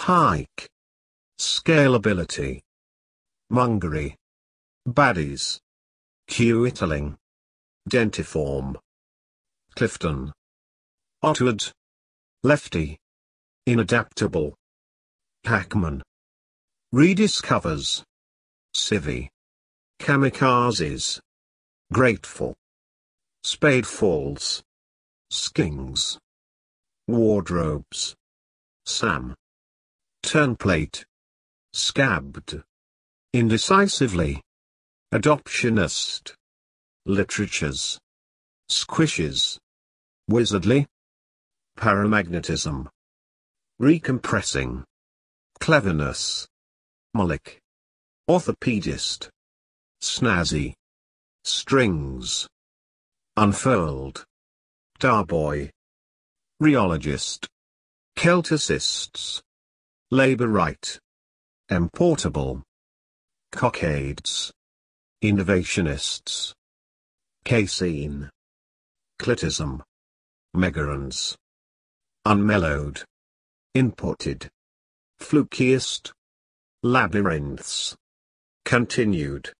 hike, scalability, mungery, baddies, Q-Italing, dentiform, Clifton, Ottered, lefty, inadaptable, Hackman, rediscovers, civvy, kamikazes, grateful, spadefuls, skings, wardrobes, Sam, turnplate, scabbed, indecisively, adoptionist, literatures, squishes, wizardly, paramagnetism, recompressing, cleverness, Moloch, orthopedist, snazzy, strings, unfurled, Darboy, rheologist, Celticists, laborite, importable, cockades, innovationists, casein, clitism, megarons, unmellowed, imported, flukiest, labyrinths, continued,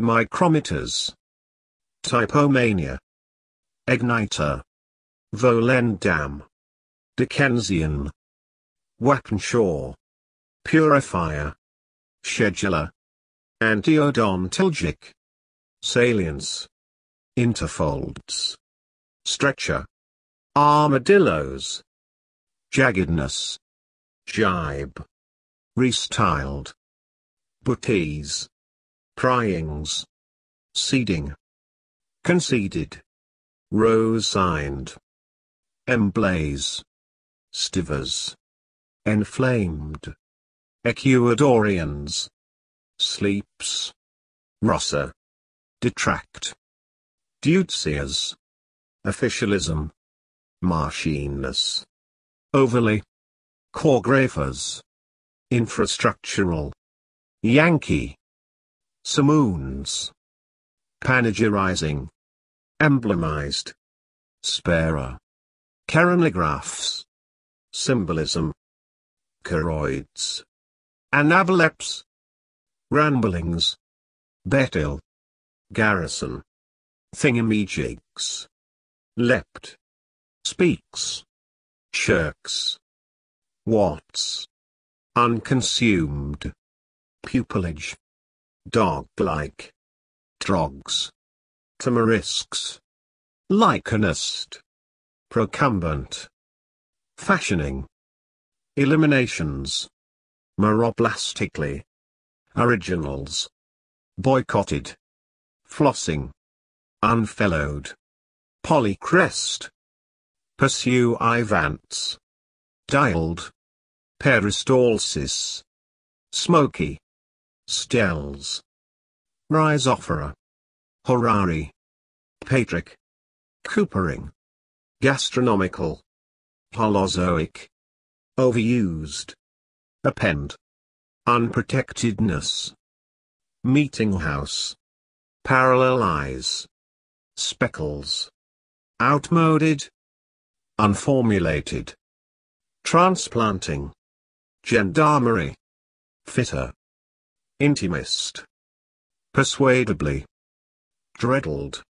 micrometers, typomania, igniter, volendam, Dickensian, Wappenshaw, purifier, scheduler, antiodontalgic, salience, interfolds, stretcher, armadillos, jaggedness, jibe, restyled, butties, pryings, seeding, conceded, rosigned, emblaze, stivers, enflamed, Ecuadorians, sleeps, Rossa, detract, deutzias, officialism, marshiness, overly, choreographers, infrastructural, Yankee, Samoons, panegyrizing, emblemized, sparer, Keranographs, symbolism, choroids, anaboleps, ramblings, betil, garrison, thingamajigs, leapt, speaks, shirks, watts, unconsumed, pupillage, dog-like, drogs, tamarisks, lycanist, procumbent, fashioning, eliminations, meroplastically, originals, boycotted, flossing, unfellowed, polycrest, pursue Ivants, dialed, peristalsis, smoky, stels, rhizophora, horari, patrick, coopering, gastronomical, holozoic, overused, append, unprotectedness, meeting house, parallelize, speckles, outmoded, unformulated, transplanting, gendarmerie, fitter, intimist, persuadably, dreadled,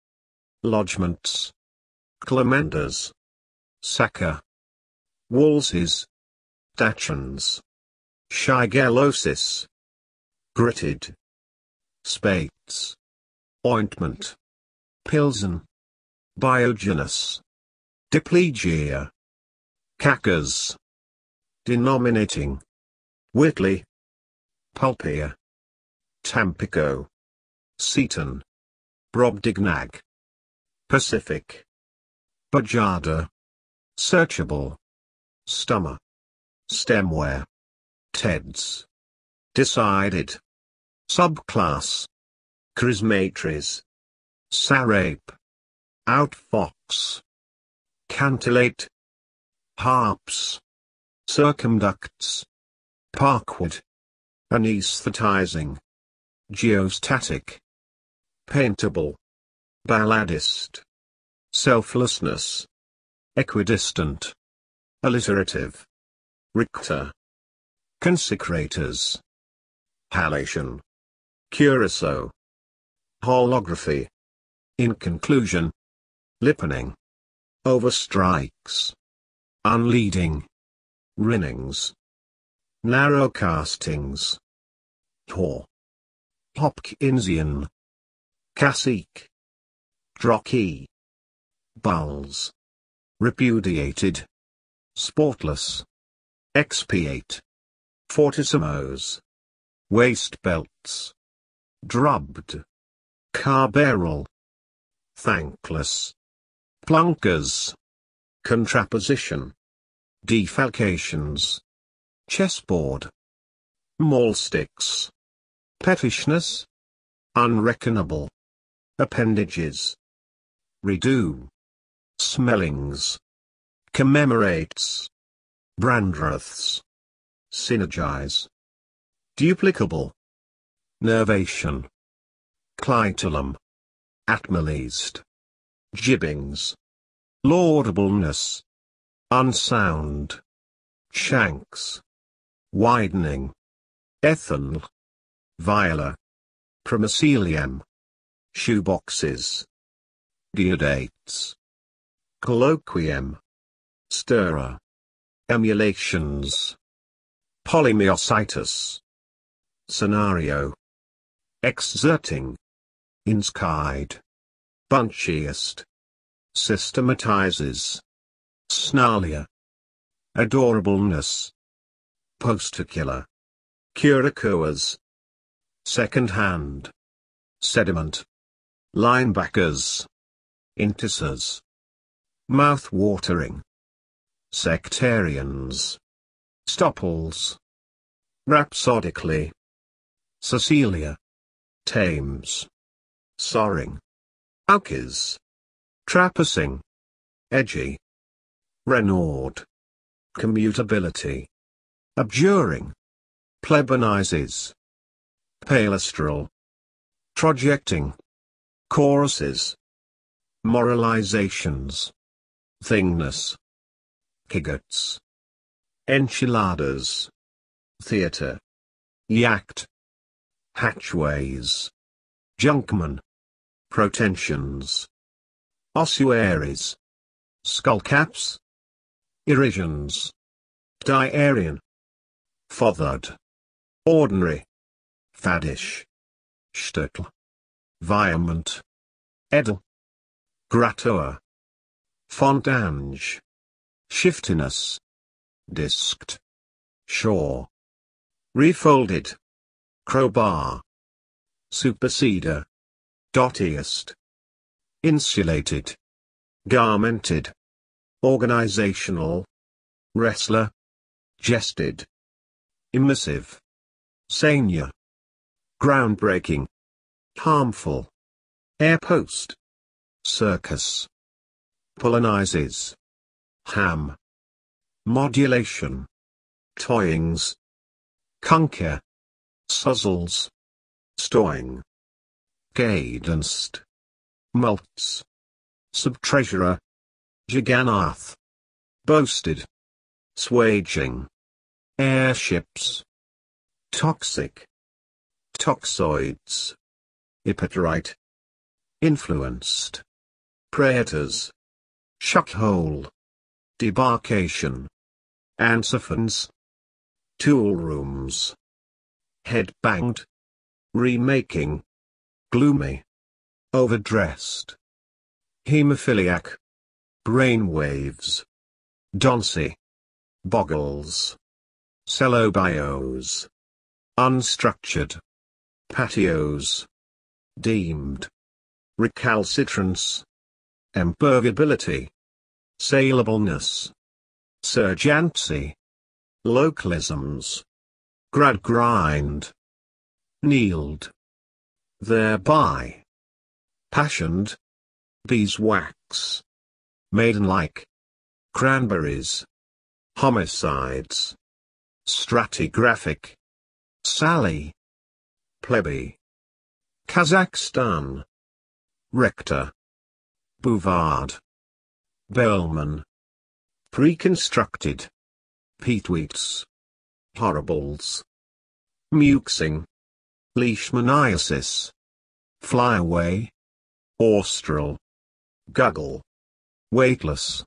lodgements, Clemenders, Saka, Wolsey's, Dachshunds, Shigellosis, Gritted, Spates, Ointment, Pilsen, Biogenus, Diplegia, Cacas, Denominating, Whitley, Pulpia, Tampico, Seaton, Brobdignag, Pacific, Bajada, searchable, stummer, stemware, TEDS, decided, subclass, charismatries, sarape, outfox, cantillate, harps, circumducts, parkwood, anesthetizing, geostatic, paintable, balladist, selflessness, equidistant, alliterative, Richter, Consecrators. Halation. Curacao. Holography. In conclusion. Lippening. Overstrikes. Unleading. Rinnings. Narrow castings. Tor. Hopkinsian. Cacique. Jockey. Bulls. Repudiated. Sportless. Expiate. Fortissimos. Waist belts. Drubbed. Carberal. Thankless. Plunkers. Contraposition. Defalcations. Chessboard. Maulsticks. Pettishness. Unreckonable. Appendages. Redo. Smellings. Commemorates. Brandreths. Synergize. Duplicable. Nervation. Clitellum. Atmeleased. Jibbings. Laudableness. Unsound. Shanks. Widening. Ethanl. Viola. Promicelium. Shoeboxes. Deodates. Colloquium. Stirrer. Emulations. Polymyositis. Scenario. Exerting. Inscribed. Bunchiest. Systematizes. Snarlier. Adorableness. Posticular. Curacoas. Second hand. Sediment. Linebackers. Inticers. Mouth-watering. Sectarians. Stopples. Rhapsodically. Cecilia. Thames. Soaring. Oukis. Trappacing. Edgy. Renaud. Commutability. Abjuring. Plebanizes. Palestral. Trojecting. Choruses. Moralizations. Thingness. Gigots. Enchiladas. Theatre. Yacht. Hatchways. Junkman. Protensions. Ossuaries. Skullcaps. Irisions. Diarian. Fothered. Ordinary. Faddish. Shtetl. Viament. Edel. Gratoa. Fontange. Shiftiness. Disked. Shore. Refolded. Crowbar. Superseder. Dottiest. Insulated. Garmented. Organizational. Wrestler. Jested. Immersive. Senior. Groundbreaking. Harmful. Airpost. Circus. Polonizes. Ham. Modulation. Toyings. Conquer. Suzzles. Stoing. Cadenced. Mults. Subtreasurer. Juganath. Boasted. Swaging. Airships. Toxic. Toxoids. Epiterite. Influenced. Praetors. Shuckhole. Debarkation. Antiphons. Tool rooms. Headbanged. Remaking. Gloomy. Overdressed. Hemophiliac. Brainwaves. Doncy. Boggles. Cellobios. Unstructured. Patios. Deemed. Recalcitrance. Imperviability. Salableness. Surgency. Localisms. Gradgrind. Kneeled. Thereby. Passioned. Beeswax. Maidenlike. Cranberries. Homicides. Stratigraphic. Sally. Plebe. Kazakhstan. Rector. Bouvard. Bellman. Preconstructed. Peatweets. Parables. Muxing. Leishmaniasis. Flyaway. Austral. Guggle. Weightless.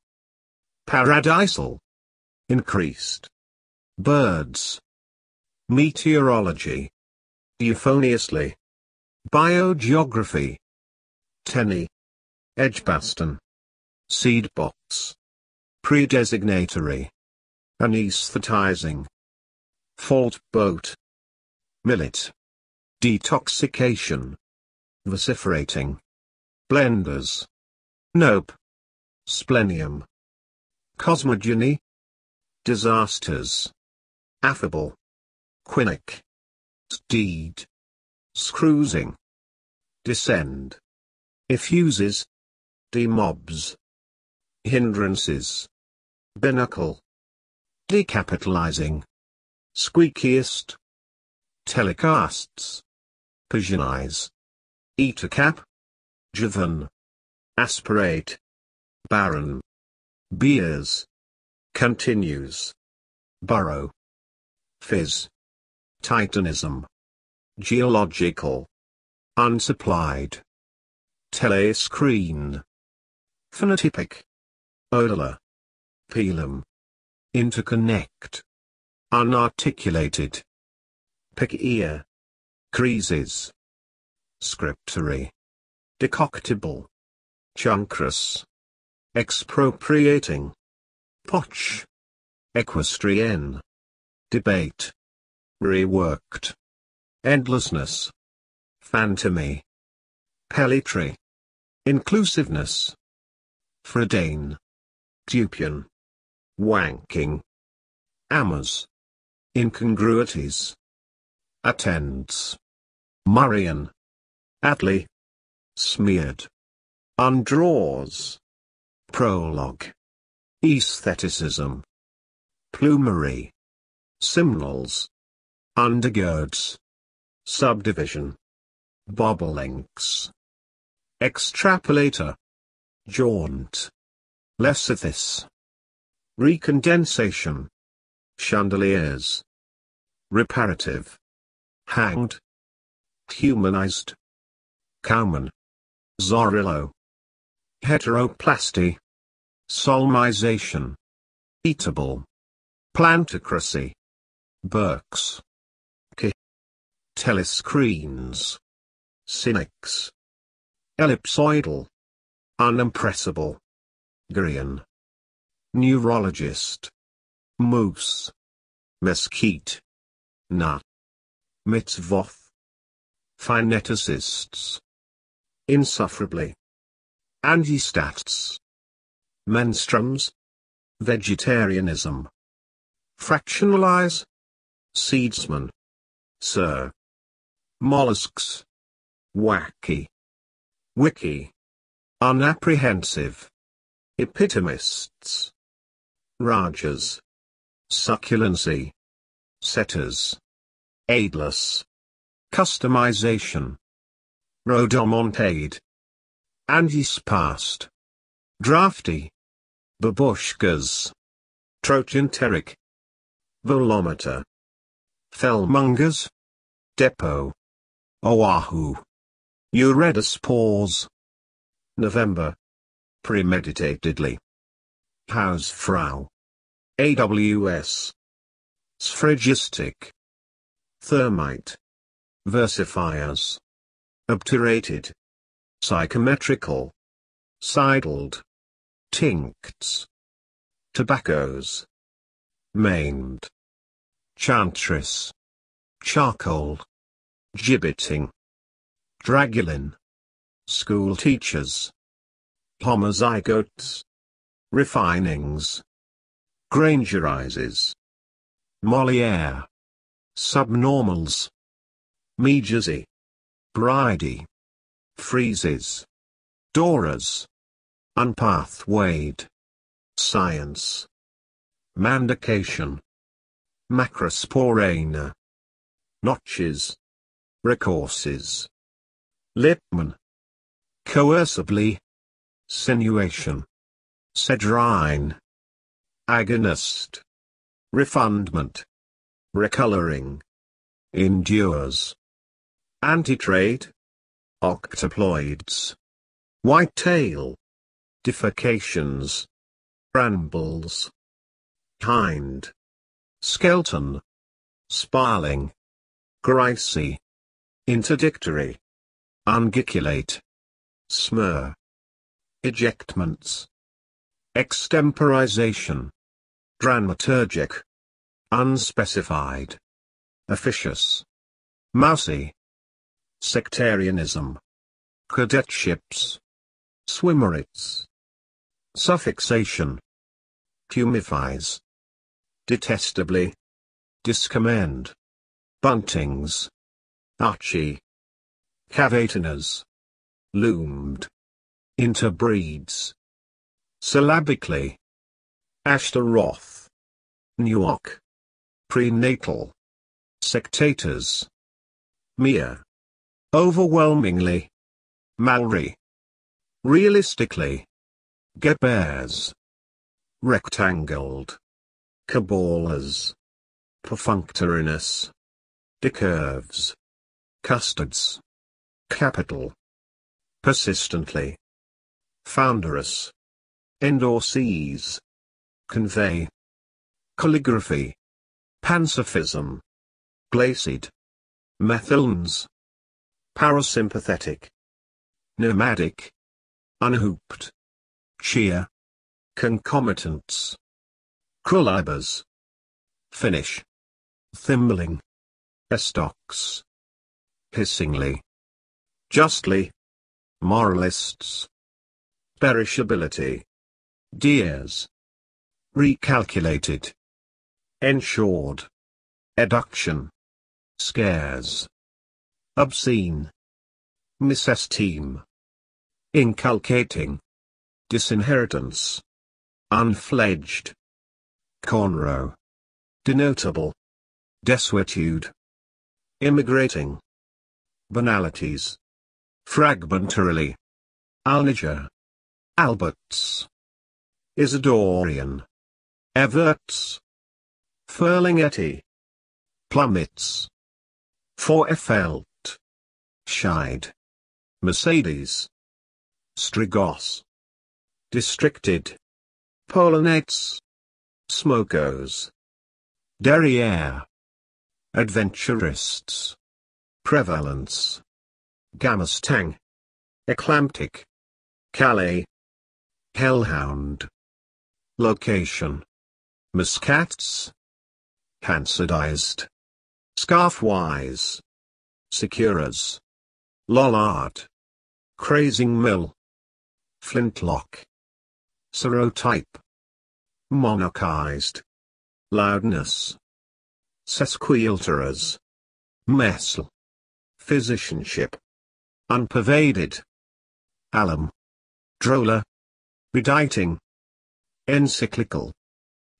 Paradisal. Increased. Birds. Meteorology. Euphoniously. Biogeography. Tenny. Edgbaston. Seed box. Predesignatory. Anesthetizing. Fault boat. Millet. Detoxication. Vociferating. Blenders. Nope. Splenium. Cosmogony. Disasters. Affable. Quinnic. Steed. Scroozing. Descend. Effuses. Demobs. Hindrances. Binacle. Decapitalizing. Squeakiest. Telecasts. Pigeonize. Etacap. Javan. Aspirate. Barren. Beers. Continues. Burrow. Fizz. Titanism. Geological. Unsupplied. Telescreen. Phenotypic. Odor. Pelum. Interconnect. Unarticulated. Pick ear. Creases. Scriptory. Decoctible. Chuncrus. Expropriating. Potch. Equestrian. Debate. Reworked. Endlessness. Phantomy. Pelletry. Inclusiveness. Fridane. Dupion. Wanking. Amers. Incongruities. Attends. Murrayan. Atlee. Smeared. Undraws. Prologue. Aestheticism. Plumery. Simnels. Undergirds. Subdivision. Bobolinks. Extrapolator. Jaunt. Lessethis. Recondensation. Chandeliers. Reparative. Hanged. Humanized. Cowman. Zorillo. Heteroplasty. Solmization. Eatable. Plantocracy. Burks. K. Telescreens. Cynics. Ellipsoidal. Unimpressible. Grian. Neurologist. Moose. Mesquite. Nut. Mitzvoth. Phoneticists. Insufferably. Antistats. Menstrums. Vegetarianism. Fractionalize. Seedsman. Sir. Mollusks. Wacky. Wiki. Unapprehensive. Epitomists. Rajas. Succulency. Setters. Aidless. Customization. Rhodomontade. Antispast. Drafty. Babushkas. Trochanteric. Volumeter. Fellmongers. Depot. Oahu. Uridospores. November. Premeditatedly. Hausfrau. AWS. Sphragistic. Thermite. Versifiers. Obturated. Psychometrical. Sidled. Tincts. Tobaccos. Maimed. Chantress. Charcoal. Gibbeting. Dragulin. School teachers. Homozygotes. Refinings. Grangerizes. Molière. Subnormals. Megesy. Bridey. Freezes. Doras. Unpathwayed. Science. Mandication. Macrosporana. Notches. Recourses. Lipman. Coercibly. Sinuation. Sedrine. Agonist. Refundment. recoloring, endures. Antitrait, octoploids, whitetail, defecations, brambles, hind, skeleton, sparling, grisae, interdictory, unguiculate, smear, ejectments, extemporization, dramaturgic, unspecified, officious, mousy, sectarianism, cadetships, swimmerets, suffixation, cumifies, detestably, discommend, buntings, archie, cavatiners, loomed, interbreeds, syllabically, Ashtaroth, Newark, prenatal, sectators, mere, overwhelmingly, Maori, realistically, Gebears, rectangled, caballas, perfunctoriness, decurves, custards, capital, persistently, founderous, endorsees, convey, calligraphy, pansophism, glacid, methylnes, parasympathetic, nomadic, unhooped, cheer, concomitants, culibers, finish, thimbling, estocs, hissingly, justly, moralists, perishability, deers, recalculated, ensured, eduction, scares, obscene, misesteem, inculcating, disinheritance, unfledged, cornrow, denotable, desuetude, immigrating, banalities, fragmentarily, Alniger, Alberts, Isidorian, Everts, Ferlinghetti, plummets, Forefeld, Scheid, Mercedes, Strigos, districted, Polonates, Smokos, Derriere, adventurists, prevalence, Gamastang, Eclamptic, Calais, hellhound, location, Muscats, Hansadized, Scarfwise, Securas, Lollard, Crazing Mill, Flintlock, Serotype, Monarchized, Loudness, Sesquialterers, Messel, Physicianship, Unpervaded, Alum, Droller, Bediting, Encyclical,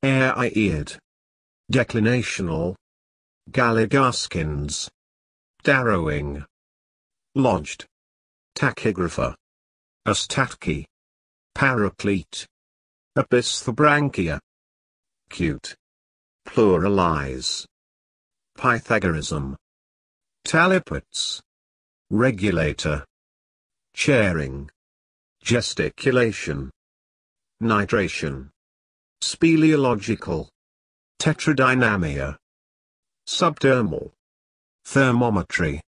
Air-eared, Declinational, Galligaskins, Darrowing, Lodged, Tachygrapher, Astatke, Paraclete, Abysthobranchia, Cute, Pluralize, Pythagorism, Talipats, Regulator, Chairing, Gesticulation, Nitration, Speleological, Tetradynamia, Subdermal, Thermometry,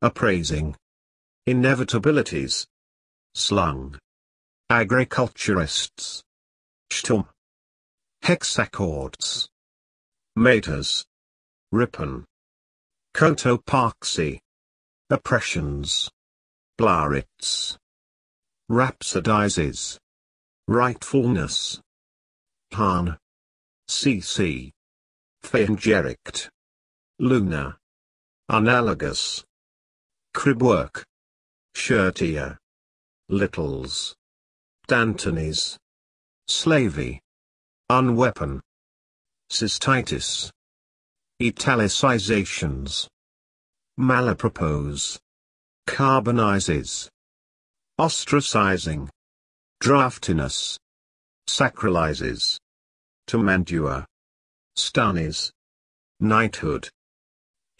Appraising, Inevitabilities, Slung, Agriculturists, Stum, Hexachords, Maters, Ripon, Cotopaxi, Oppressions, Blarits, Rhapsodizes, Rightfulness, Han, C.C., Phaingerict, Luna, Analogous, Cribwork, Shirtia, Littles, Dantonies, Slavey, Unweapon, Cystitis, Italicizations, Malapropos, Carbonizes, Ostracizing, Draftiness, Sacralizes, Tamandua, Stunnies, knighthood,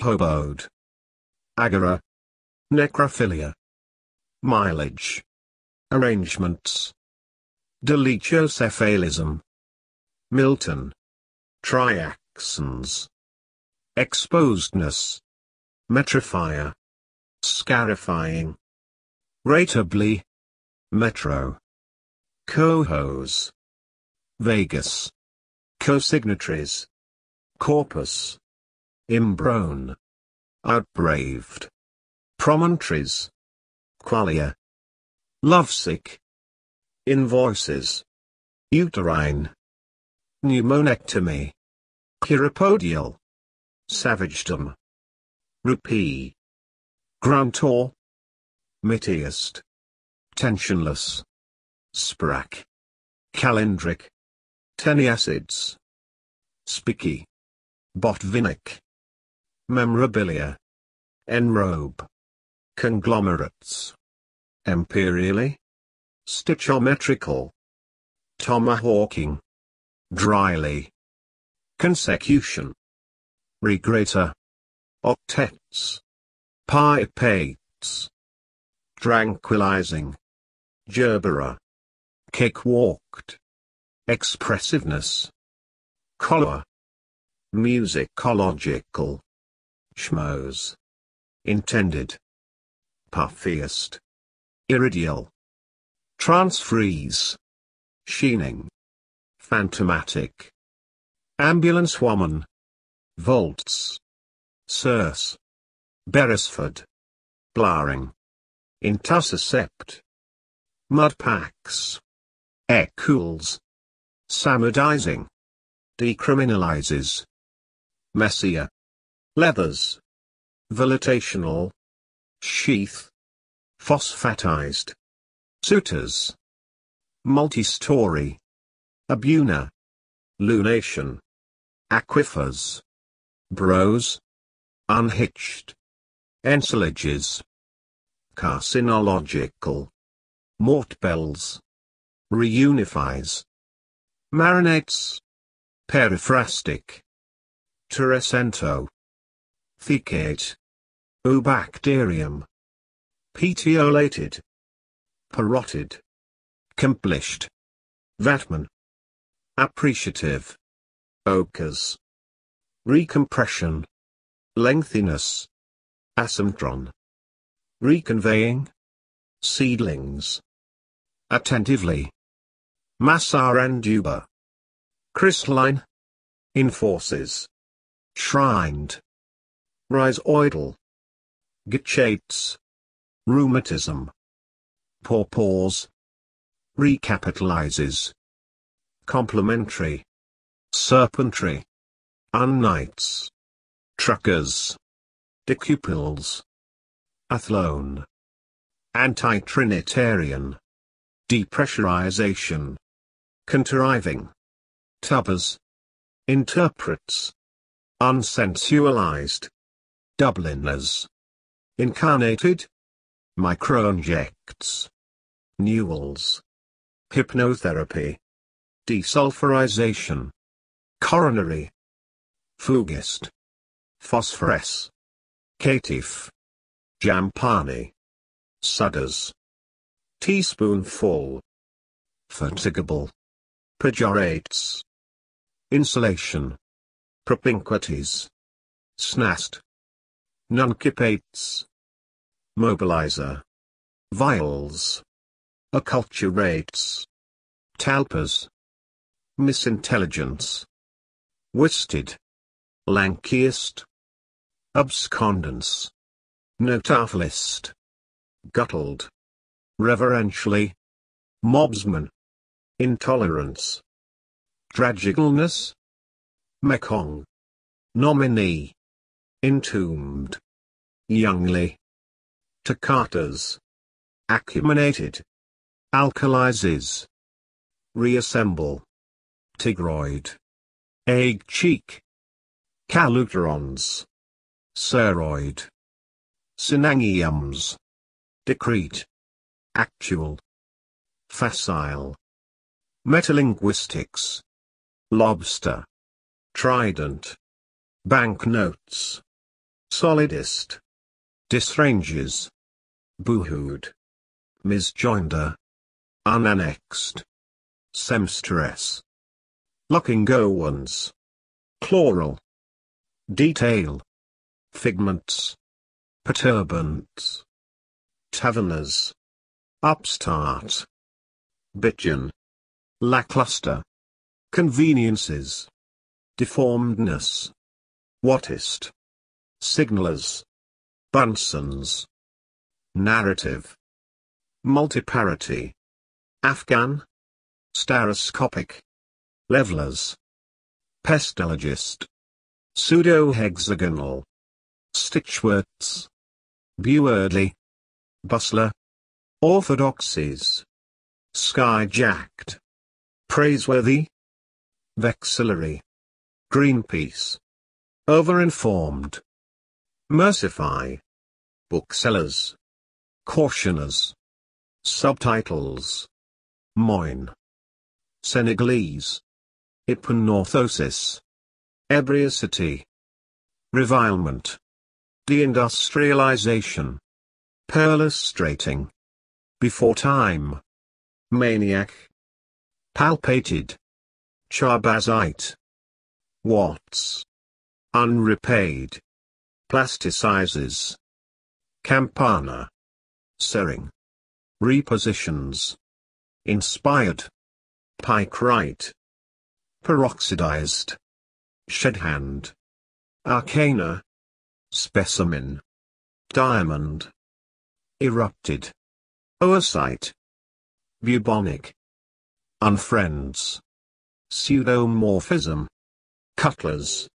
hoboed, agora, necrophilia, mileage, arrangements, dolichocephalism, Milton, triaxons, exposedness, metrophia, scarifying, rateably, metro, cohos, Vegas, co-signatories, corpus, imbrown, outbraved, promontories, qualia, lovesick, invoices, uterine, pneumonectomy, chiropodial, savagedom, rupee, grantor, mittiest, tensionless, sprack, calendric, tenyacids, spiky, botvinic, memorabilia, enrobe, conglomerates, imperially, stichometrical, tomahawking, dryly, consecution, regrater, octets, pipates, tranquilizing, gerbera, cakewalked, expressiveness, color, musicological, schmoes, intended, puffiest, iridial, transfreeze, sheening, phantomatic, ambulance woman, volts, circe, beresford, blaring, intussuscept, mudpacks, ecools, samudizing, decriminalizes, messia, leathers, velletational, sheath, phosphatized, suttas, multi-story, abuna, lunation, aquifers, bros, unhitched, ensilages, carcinological, mortbells, reunifies, marinates, periphrastic, terescento, thecate, Obacterium, petiolated, parotid, complished, vatman, appreciative, ochres, recompression, lengthiness, asymptron, reconveying, seedlings, attentively, massaranduba, crystalline, enforces, shrined, rhizoidal, gichates, rheumatism, pawpaws, recapitalizes, complementary, serpentry, unknights, truckers, decupils, athlone, anti-trinitarian, depressurization, contriving, tubbers, interprets, unsensualized, Dubliners, incarnated, microinjects, newels, hypnotherapy, desulfurization, coronary, fugist, phosphorus, caitiff, jampani, sudders, teaspoonful, fatigable, pejorates, insulation, propinquities, snast, nuncupates, mobilizer, vials, acculturates, talpers, misintelligence, whisted, lankiest, abscondence, notaphilist, guttled, reverentially, mobsman, intolerance, tragicalness, mekong, nominee, entombed, youngly, toccatas, acuminated, alkalizes, reassemble, tigroid, egg cheek, calutrons, seroid, synangiums, decrete, actual, facile, metalinguistics, lobster, trident, Banknotes. Solidist. Disranges. Boohooed. Misjoinder. Unannexed. Seamstress. Looking-go ones. Chloral. Detail. Figments. Perturbants. Taverners. Upstart. Bitchin'. Lackluster. Conveniences. Deformedness. Whatist. Signalers. Bunsons. Narrative. Multiparity. Afghan. Stereoscopic. Levelers. Pestilogist. Pseudo-hexagonal. Stitchworts. Bewardly. Bustler. Orthodoxies. Skyjacked. Praiseworthy. Vexillary. Greenpeace. Overinformed. Mercify. Booksellers. Cautioners. Subtitles. Moine. Senegalese. Epinorthosis. Ebriacity. Revilement. Deindustrialization. Perlustrating. Before time. Maniac. Palpated. Charbazite. Watts. Unrepaid. Plasticizes. Campana. Serring. Repositions. Inspired. Pyrite. Peroxidized. Shedhand. Arcana. Specimen. Diamond. Erupted. Oocyte. Bubonic. Unfriends. Pseudomorphism. Cutlers.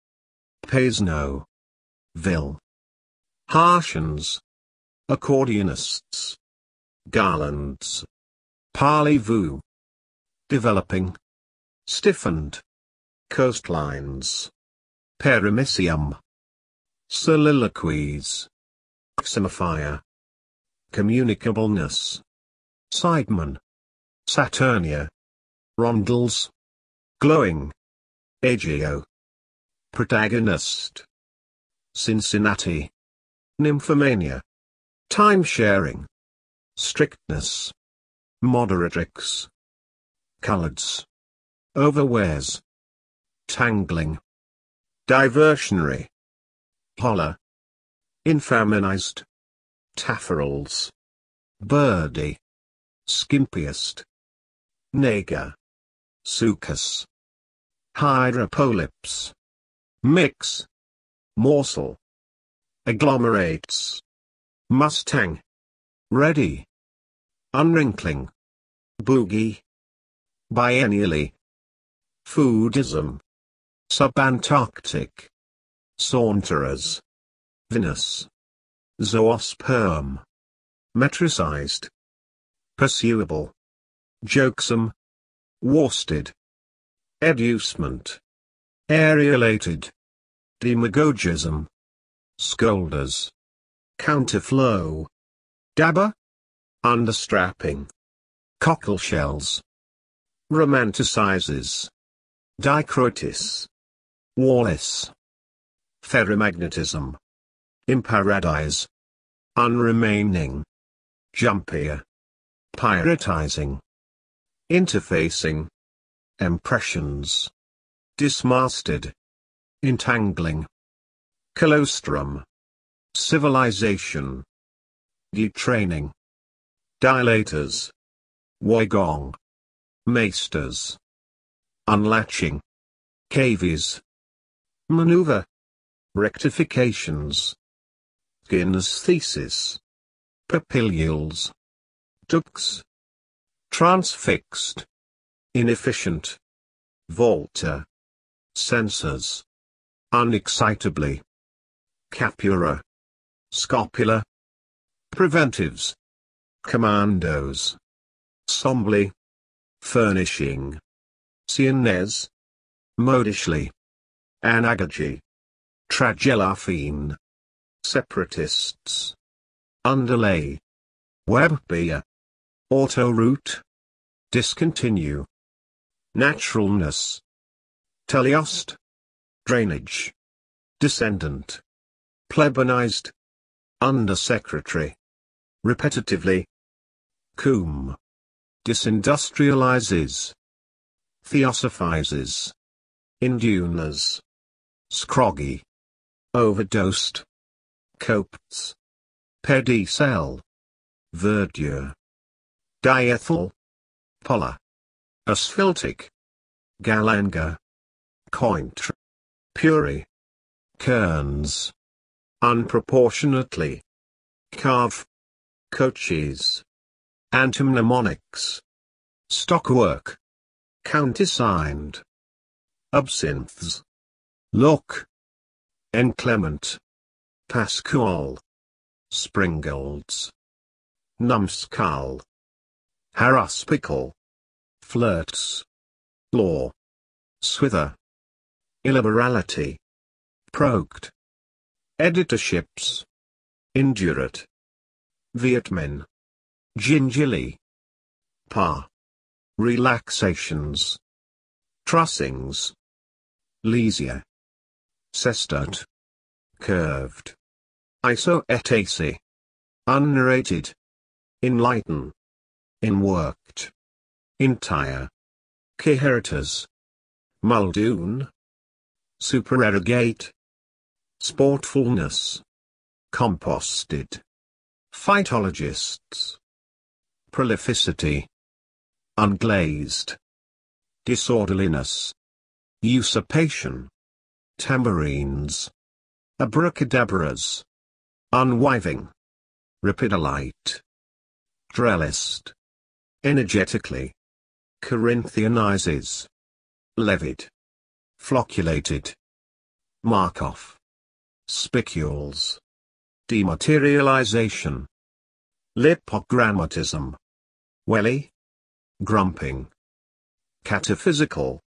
Paisno. Vil. Hartians. Accordionists. Garlands. Parlez-vous. Developing. Stiffened. Coastlines. Paramecium. Soliloquies. Xenophia. Communicableness. Sideman. Saturnia. Rondels. Glowing. Agio. Protagonist. Cincinnati. Nymphomania. Time-sharing. Strictness. Moderatrix. Coloreds. Overwears. Tangling. Diversionary. Holler. Infeminized. Tafferels. Birdie. Skimpiest. Nager. Sucus. Hydropolyps. Mix. Morsel. Agglomerates. Mustang. Ready. Unwrinkling. Boogie. Biennially. Foodism. Subantarctic. Saunterers. Venus. Zoosperm. Metricized. Pursuable. Jokesome. Worsted. Educement. Aerulated. Demagogism. Scolders. Counterflow. Dabber. Understrapping. Cockleshells. Romanticizes. Dichrotis. Wallace. Ferromagnetism. Imparadise. Unremaining. Jumpier. Piratizing. Interfacing. Impressions. Dismasted. Entangling. Colostrum. Civilization. Detraining. Dilators. Woigong. Maesters. Unlatching. Cavies. Maneuver. Rectifications. Kinesthesis. Papilules. Ducts. Transfixed. Inefficient. Volta. Censors. Unexcitably. Capura. Scopula. Preventives. Commandos. Sombly. Furnishing. Sienese. Modishly. Anagogy. Tragelaphine. Separatists. Underlay. Webbeer. Autoroute. Discontinue. Naturalness. Teleost. Drainage. Descendant. Plebanized. Undersecretary. Repetitively. Coom. Disindustrializes. Theosophizes. Indunas. Scroggy. Overdosed. Copts. Pedicel. Verdure. Diethyl. Polar. Asphaltic. Galanga. Cointreau. Puri. Kerns. Unproportionately. Carve. Coaches. Antimnemonics. Stockwork. Countersigned. Absinthes. Look. Enclement. Pascual. Springolds. Numskull. Haruspical. Flirts. Law. Swither. Illiberality. Proct. Editorships. Indurat. Vietmin. Gingilly. Par. Relaxations. Trussings. Lesia. Sestet. Curved. Isoetacy. Unnarrated. Enlighten. Inworked. Entire. Keheritas. Muldoon. Supererogate. Sportfulness. Composted. Phytologists. Prolificity. Unglazed. Disorderliness. Usurpation. Tambourines. Abracadabras. Unwiving. Rapidolite. Drellist. Energetically. Corinthianizes. Levied. Flocculated. Markov. Spicules. Dematerialization. Lipogrammatism. Welly. Grumping. Cataphysical.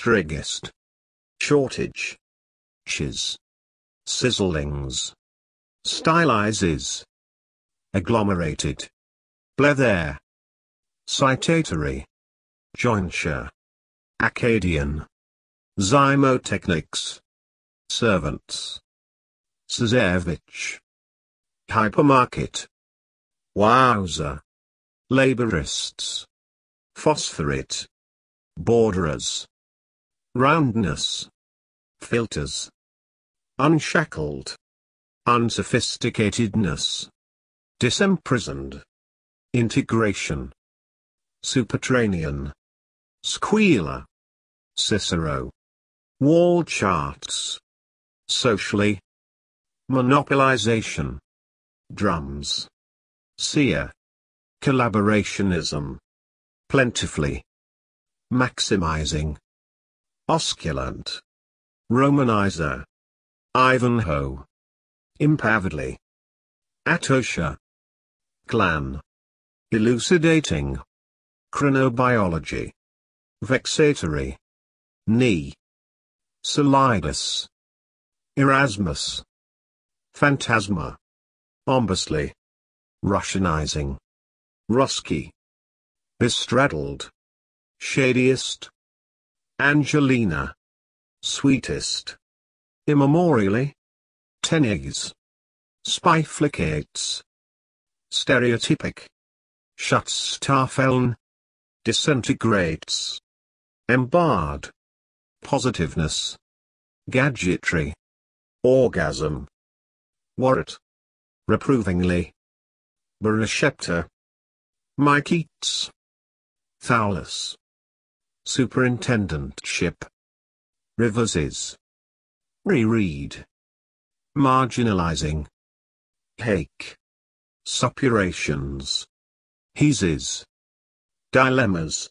Trigist. Shortage. Chiz. Sizzlings. Stylizes. Agglomerated. Blether. Citatory. Jointure. Akkadian. Zymotechnics. Servants. Czarevich. Hypermarket. Wowzer. Laborists. Phosphorite. Borderers. Roundness. Filters. Unshackled. Unsophisticatedness. Disimprisoned. Integration. Supertranean. Squealer. Cicero. Wall charts. Socially. Monopolization. Drums. Seer. Collaborationism. Plentifully. Maximizing. Osculant. Romanizer. Ivanhoe. Impavidly. Atosha. Glan. Elucidating. Chronobiology. Vexatory. Knee. Solidus. Erasmus. Phantasma. Ombusley. Russianizing. Rusky. Bestraddled. Shadiest. Angelina. Sweetest. Immemorially. Tenes. Spiflicates. Stereotypic. Schutzstaffeln. Disintegrates. Embard. Positiveness. Gadgetry. Orgasm. Warrant. Reprovingly. Bareshepta. Mikeets. Thaulus. Superintendentship. Reverses. Reread. Marginalizing. Hake. Suppurations. Heses. Dilemmas.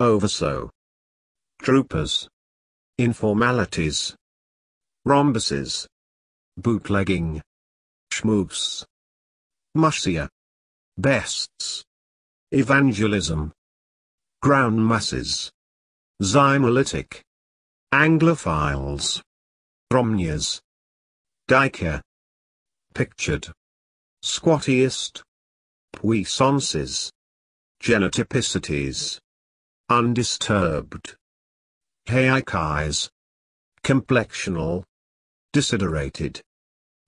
Overso. Troopers. Informalities. Rhombuses. Bootlegging. Schmoofs. Musia. Bests. Evangelism. Ground masses. Zymolytic. Anglophiles. Romnias. Diker. Pictured. Squattiest. Puissances. Genotypicities. Undisturbed. Haikais. Complexional. desiderated,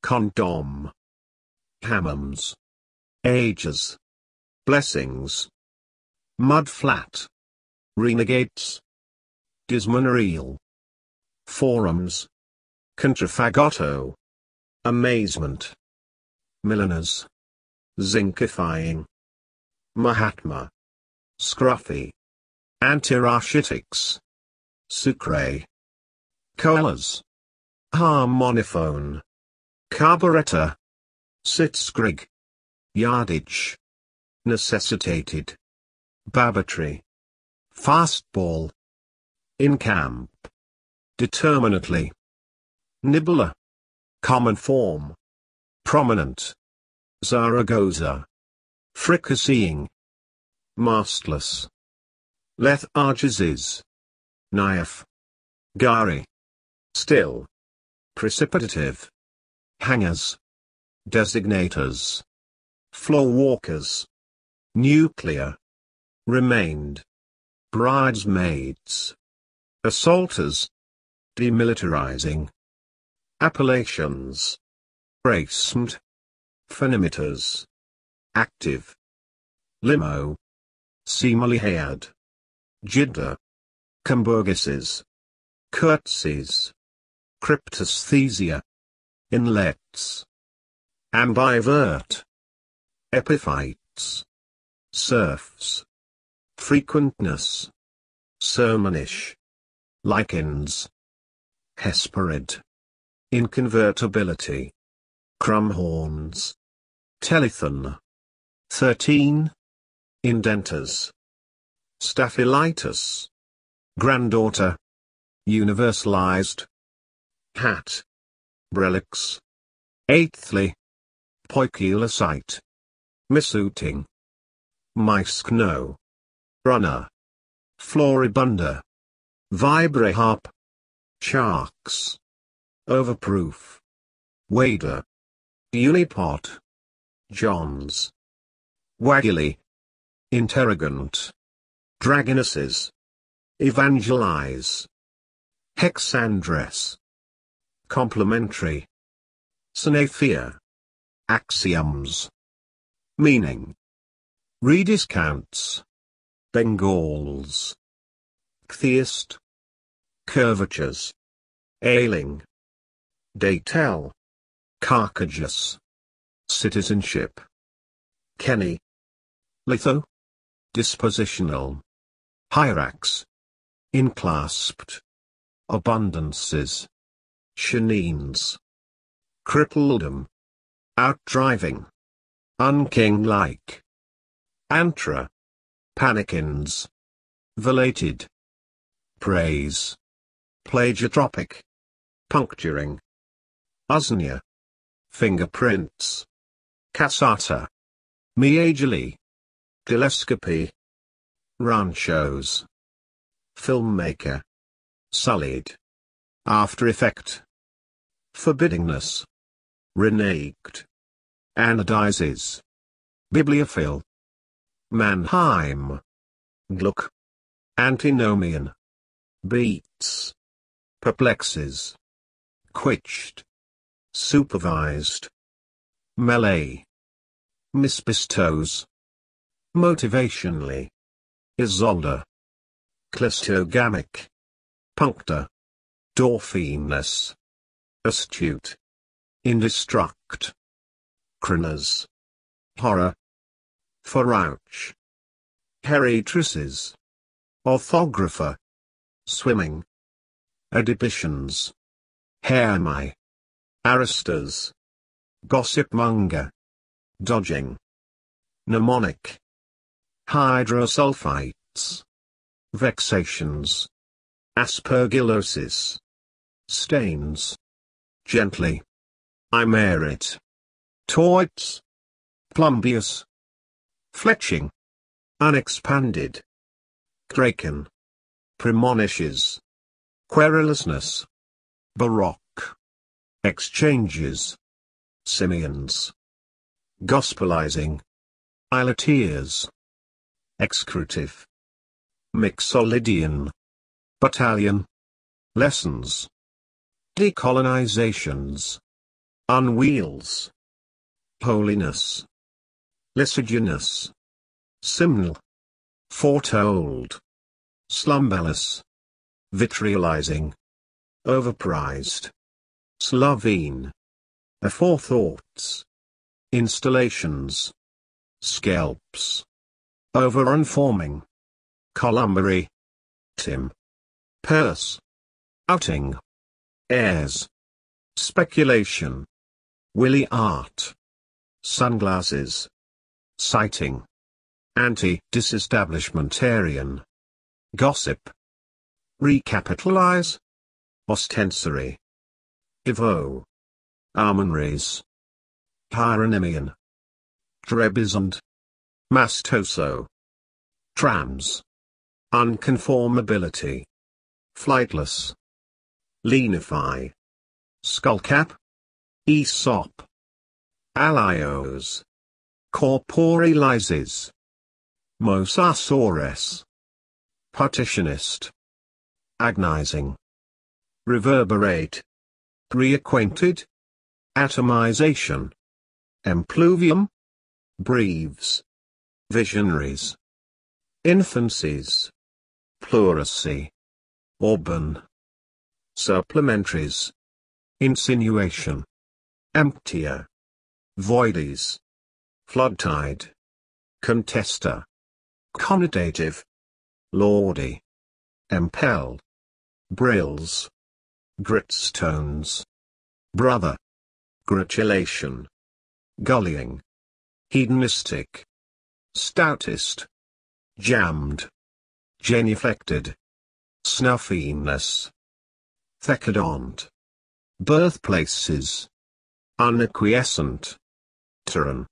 condom, hammams, ages, blessings, mudflat, renegades, dismonoreel, forums, contrafagotto, amazement, milliners, zinkifying, Mahatma, scruffy, antirashitics, sucre, koalas, harmoniphone, carburetor, sitzkrieg, yardage, necessitated, babatry, fastball, in camp, determinately, nibbler, common form, prominent, Zaragoza, fricasseeing, mastless, lethargies, naif, gari, still, precipitative, hangers, designators, floor walkers, nuclear, remained, bridesmaids, assaulters, demilitarizing, appellations, braced, phenometers, active, limo, seemly haired, jidder, camburgesses, curtsies, cryptesthesia, inlets, ambivert, epiphytes, serfs, frequentness, sermonish, lichens, hesperid, inconvertibility, crumhorns, telethon, 13, indenters, staphylititis, granddaughter, universalized, hat, relics, eighthly, poikilocyte, missooting, miskno, runner, floribunda, vibraharp, sharks, overproof, wader, unipot, johns, waggly, interrogant, dragonesses, evangelize, hexandress, complementary, synaphia, axioms, meaning, rediscounts, Bengals, theist, curvatures, ailing, datel, carcages, citizenship, Kenny, litho, dispositional, hyrax, enclasped, abundances, sheneens, crippledom, outdriving, unking-like, antra, panikins, velated, praise, plagiatropic, puncturing, usnia, fingerprints, cassata, meagely, telescopy, ranchos, filmmaker, sullied, after effect, forbiddingness, reneged, anodizes, bibliophile, Mannheim, Gluck, antinomian, beats, perplexes, quitched, supervised, melee, misbestows, motivationally, Isolde, cleistogamic, punctor, Dorfiness, astute, indestruct, criners, horror, Farouch, Heritrices, orthographer, swimming, adhibitions, hairmy, aristas, gossipmonger, dodging, mnemonic, hydrosulfites, vexations, aspergillosis, stains, gently, I merit, toits, plumbius, fletching, unexpanded, kraken, premonishes, querulousness, baroque, exchanges, simians, gospelizing, ileteers, excretive, mixolydian, battalion, lessons, Decolonizations. Unwheels. Holiness. Lisiginous. Simnel. Foretold. Slumberless. Vitriolizing. Overprized. Slovene. Aforethoughts. Installations. Scalps. Overunforming. Columbary. Tim. Purse. Outing. Heirs. Speculation. Willy art. Sunglasses. Sighting. Anti-disestablishmentarian. Gossip. Recapitalize. Ostensory. Evo. Almonries. Hieronymian. Trebizond. Mastoso. Trams. Unconformability. Flightless. Lenify. Skullcap. Aesop. Allios. Corporalizes. Mosasaures. Partitionist. Agonizing. Reverberate. Reacquainted. Atomization. Empluvium. Breves. Visionaries. Infancies. Pluracy. Auburn. Supplementaries. Insinuation. Emptier. Voides. Floodtide. Contester. Connotative. Lordy. Empel. Brills. Gritstones. Brother. Gratulation. Gullying. Hedonistic. Stoutist. Jammed. Genuflected. Snuffiness. Thecodont. Birthplaces. Unacquiescent. Terran.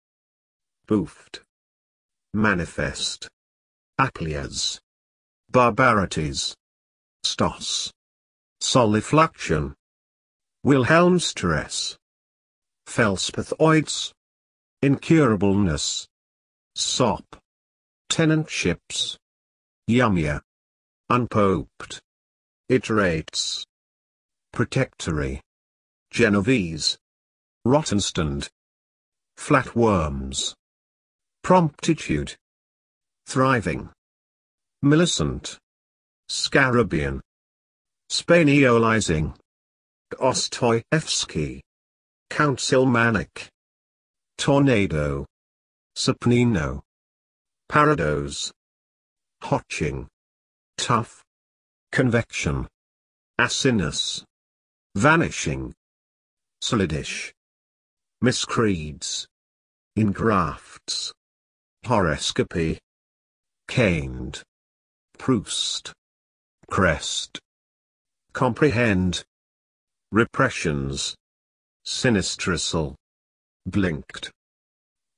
Boofed. Manifest. Applias. Barbarities. Stos. Solifluxion. Wilhelmstress. Felspathoids. Incurableness. Sop. Tenantships. Yumia. Unpoped. Iterates. Protectory. Genovese. Rottenstand. Flatworms. Promptitude. Thriving. Millicent. Scarabian. Spaniolizing. Dostoevsky. Councilmanic. Tornado. Supnino. Parados. Hotching. Tough. Convection. Asinus. Vanishing. Solidish. Miscreeds. Engrafts. Horoscopy. Caned. Proust. Crest. Comprehend. Repressions. Sinistrissal. Blinked.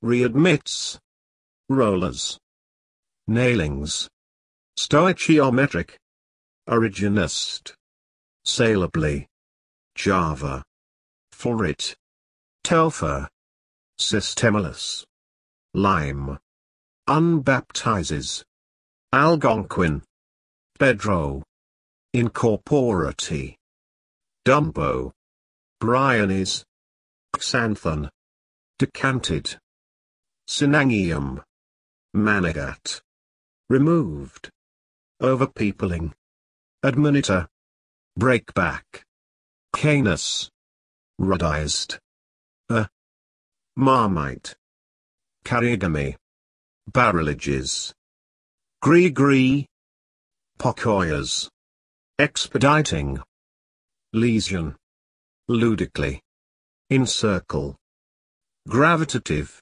Readmits. Rollers. Nailings. Stoichiometric. Originist. Salably. Java. Florit. Telfer. Systemalus. Lime. Unbaptizes. Algonquin. Bedro. Incorporati. Dumbo. Bryones. Xanthan. Decanted. Synangium. Managat. Removed. Overpeopling. Admonitor. Breakback. Canis. Ruddized. Marmite. Carigami. Barrilages. Gree-gree. Pocoyas. Expediting. Lesion. Ludically. Encircle. Gravitative.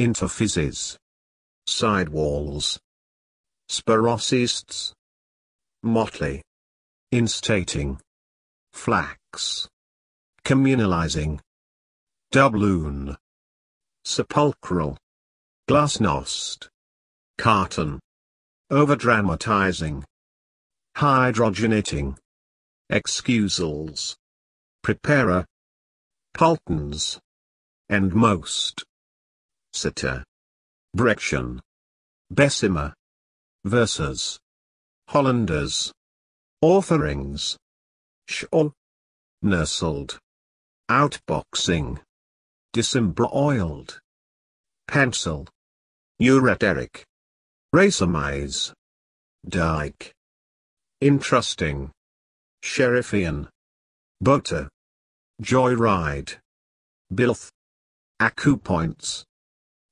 Interfaces. Sidewalls. Sporosists. Motley. Instating. Flax. Communalizing. Doubloon. Sepulchral. Glasnost. Carton. Overdramatizing. Hydrogenating. Excusals. Preparer. Pultons. And most. Sitter. Brection. Bessemer. Verses. Hollanders. Authorings. Scholl. nestled, outboxing, disembroiled, pencil, ureteric, racemise, dyke, intrusting, Sherifian, butter, joyride, bilth, acupoints,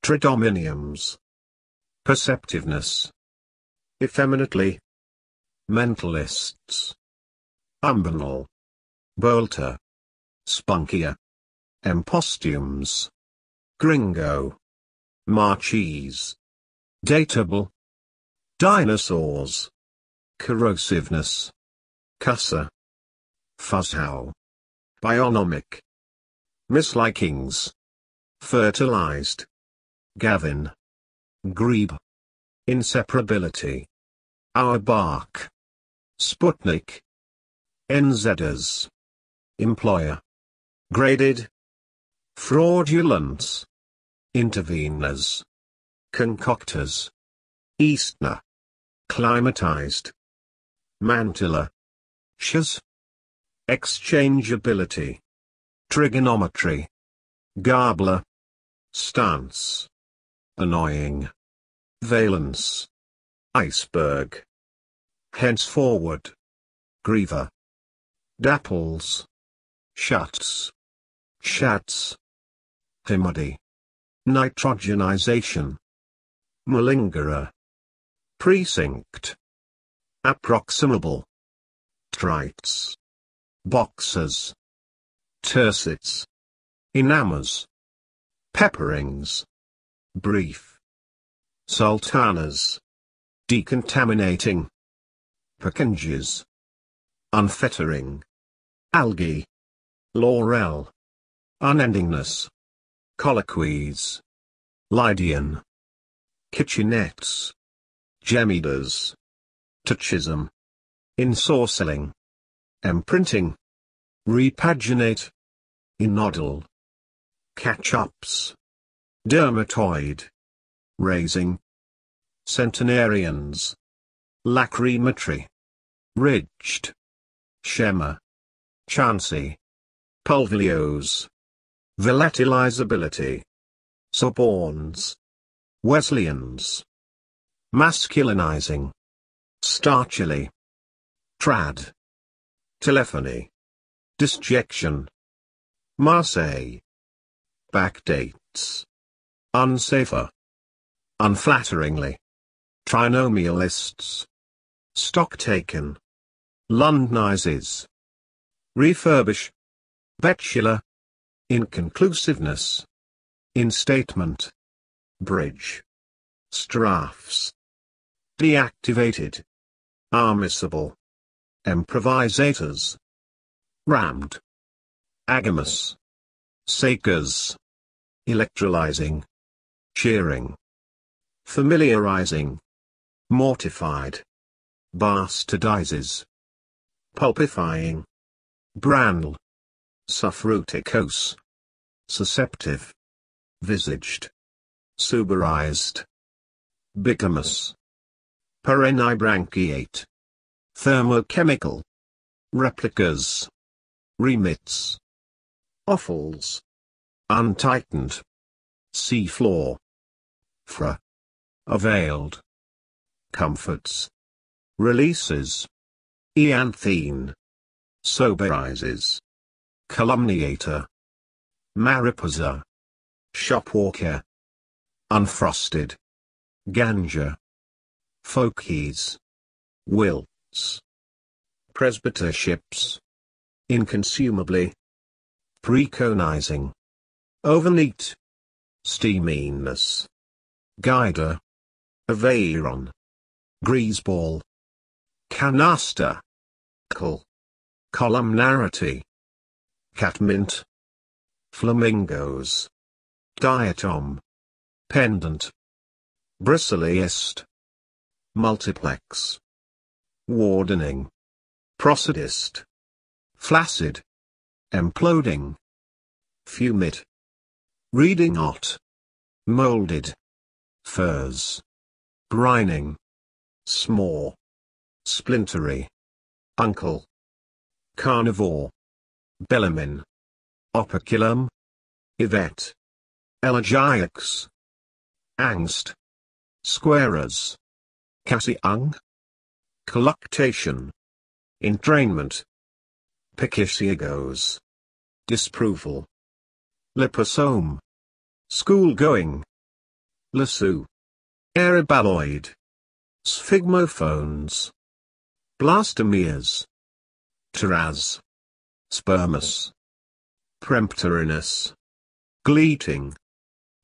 tridominiums, perceptiveness, effeminately, mentalists, umbernal, bolter, spunkier, empostumes, gringo, marchese, dateable, dinosaurs, corrosiveness, cusser, fuzzhow, bionomic, mislikings, fertilized, Gavin, grebe, inseparability, our bark, Sputnik, NZers, employer, graded, fraudulence, interveners, concoctors, Eastner, climatized, mantilla, shiz, exchangeability, trigonometry, garbler, stance, annoying, valence, iceberg, henceforward, griever, dapples, shuts, shats, himody, nitrogenization, malingerer, precinct, approximable, trites, boxers, tercets, enamors, pepperings, brief, sultanas, decontaminating, purkinjes, unfettering, algae, laurel, unendingness, colloquies, Lydian, kitchenettes, gemidas, touchism, ensorcelling, imprinting, repaginate, enoddle, catch-ups, dermatoid, raising, centenarians, lachrymatory, ridged, shema, chancy, pulvilios, volatilizability, suborns, Wesleyans, masculinizing, starchily, trad, telephony, disjection, Marseille, backdates, unsafer, unflatteringly, trinomialists, stock-taken, Londonizes, refurbish, betula, inconclusiveness, instatement, bridge, strafes, deactivated, armissible, improvisators, rammed, agamous, sakers, electrolyzing, cheering, familiarizing, mortified, bastardizes, pulpifying, brandle, suffruticose, susceptive, visaged, suberized, bigamous, perennibranchiate, thermochemical, replicas, remits, offals, untightened, seafloor, fra, availed, comforts, releases, eanthine, soberizes, calumniator, mariposa, shopwalker, unfrosted, ganja, folkies, wilts, presbyterships, inconsumably, preconizing, overneat, steaminess, guider, aveiron, greaseball, canaster, columnarity, catmint, flamingos, diatom, pendant, bristleist, multiplex, wardening, prosodist, flaccid, imploding, fumid, reading ot, molded, furs, brining, small, splintery, uncle, carnivore, Bellarmine. Operculum. Yvette. Elegiacs. Angst. Squarers. Cassiung. Colluctation. Entrainment. Picisiagos. Disapproval. Liposome. School-going. Lasso. Eribaloid. Sphygmophones. Blastomeres. Pteras. Spermus. Premptorinus. Gleating.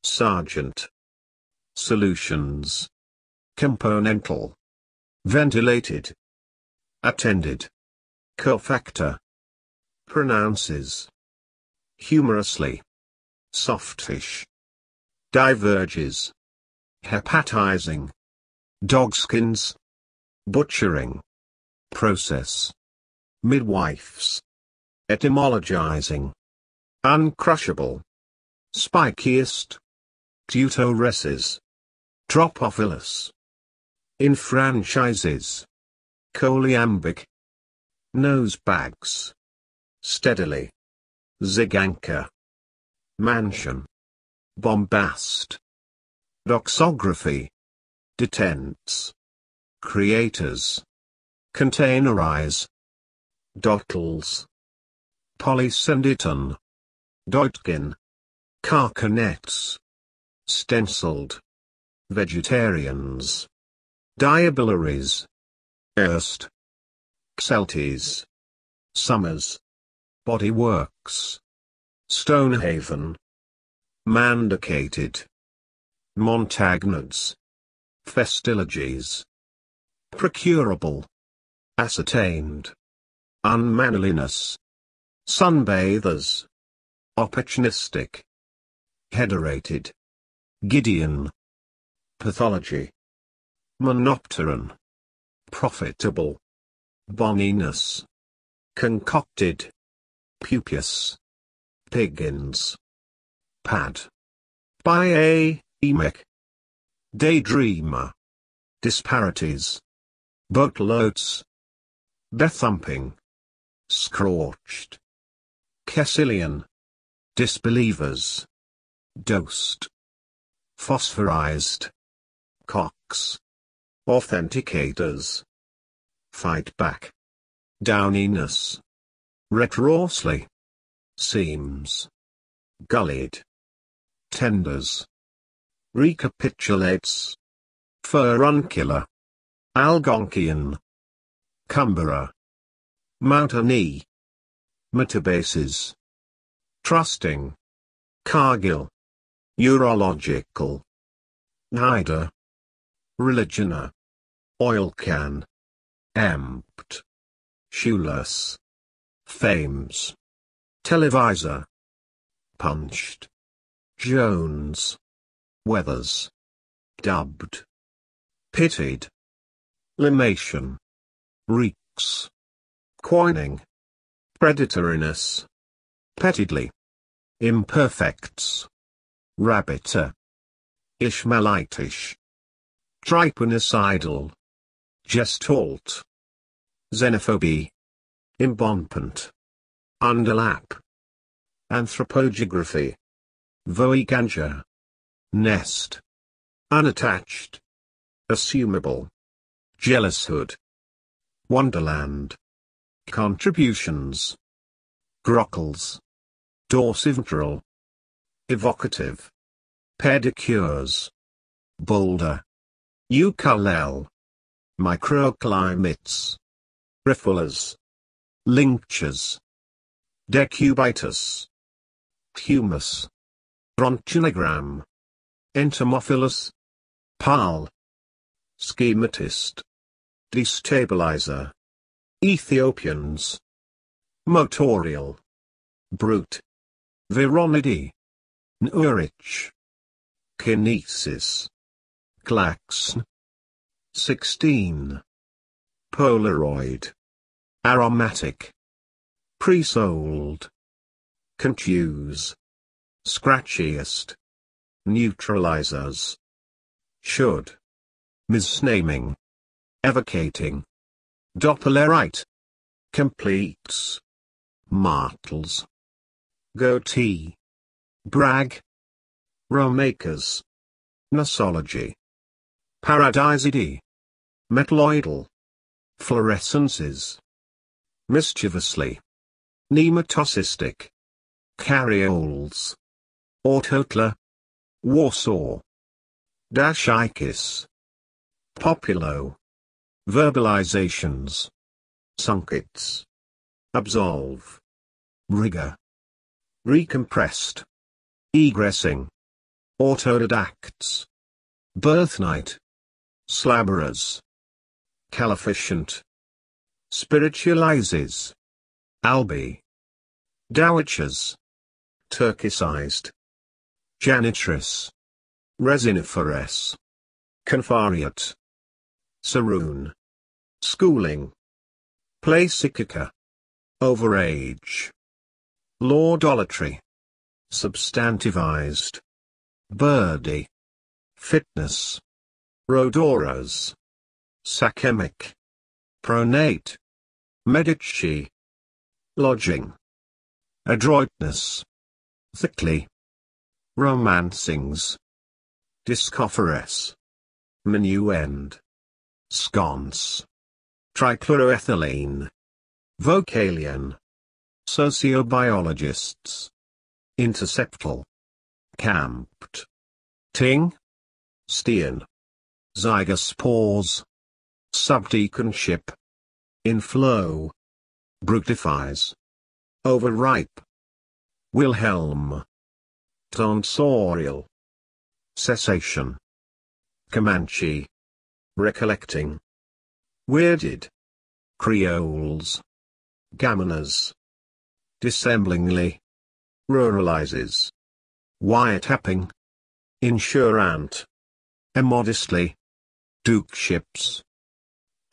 Sergeant. Solutions. Componental. Ventilated. Attended. Cofactor. Pronounces. Humorously. Softish. Diverges. Hepatizing. Dogskins. Butchering. Process. Midwives. Etymologizing. Uncrushable. Spikiest. Teutoreses. Dropophilus. Enfranchises. Coleambic. Nosebags. Steadily. Ziganka. Mansion. Bombast. Doxography. Detents. Creators. Containerize. Dottles. Polysyndeton. Deutgen. Carcanets. Stenciled. Vegetarians. Diabilaries. Erst. Xeltes. Summers. Bodyworks. Stonehaven. Mandicated. Montagnads. Festilages. Procurable. Ascertained. Unmanliness. Sunbathers. Opportunistic. Hederated. Gideon. Pathology. Monopteron. Profitable. Boninus. Concocted. Pupus. Piggins. Pad. Biaemic. Daydreamer. Disparities. Boatloads. Bethumping. Scorched. Kessilian. Disbelievers. Dosed. Phosphorized. Cocks. Authenticators. Fight back. Downiness. Retrorsely. Seams. Gullied. Tenders. Recapitulates. Furuncular. Algonquian. Cumberer. Mountainee. Metabases. Trusting. Cargill. Urological. Nida. Religioner. Oil can. Empt. Shoeless. Thames. Televisor. Punched. Jones. Weathers. Dubbed. Pitied. Limation. Reeks. Coining. Predatoriness. Pettedly. Imperfects. Rabbiter. Ishmaelitish. Trypanocidal. Gestalt. Xenophobie. Impompant. Underlap. Anthropogeography. Voiganja. Nest. Unattached. Assumable. Jealoushood. Wonderland. Contributions. Grockles. Dorsiventral. Evocative. Pedicures. Boulder. Ukulele. Microclimates. Rifulas. Linctures. Decubitus. Humus. Bronchinogram. Entomophilus. Pal. Schematist. Destabilizer. Ethiopians. Motorial. Brute. Vironidae. Neurich. Kinesis. Glaxon. 16. Polaroid. Aromatic. Pre-sold. Confuse. Scratchiest. Neutralizers. Should. Misnaming. Evocating. Dopplerite. Completes. Martels. Goatee. Brag. Romakers. Nosology. Paradisidae. Metalloidal. Fluorescences. Mischievously. Nematocystic. Carioles. Ortotla. Warsaw. Dashichus. Populo. Verbalizations. Sunkits. Absolve. Rigor. Recompressed. Egressing. Autodidacts. Birthnight. Slabberas. Caleficient. Spiritualizes. Albi. Dowitchers. Turkicized. Janitress. Resiniferess. Confariate. Saroon. Schooling. Placikica. Overage. Lordolatry. Substantivized. Birdie. Fitness. Rodoras. Sachemic. Pronate. Medici. Lodging. Adroitness. Thickly. Romancings. Discopheress. Minuend. Sconce. Trichloroethylene. Vocalion. Sociobiologists. Interceptal. Camped. Ting. Stean. Zygospores. Subdeaconship. Inflow. Fructifies. Overripe. Wilhelm. Tonsorial. Cessation. Comanche. Recollecting. Weirded. Creoles. Gammoners. Dissemblingly. Ruralizes. Wiretapping. Insurant. Immodestly. Dukeships.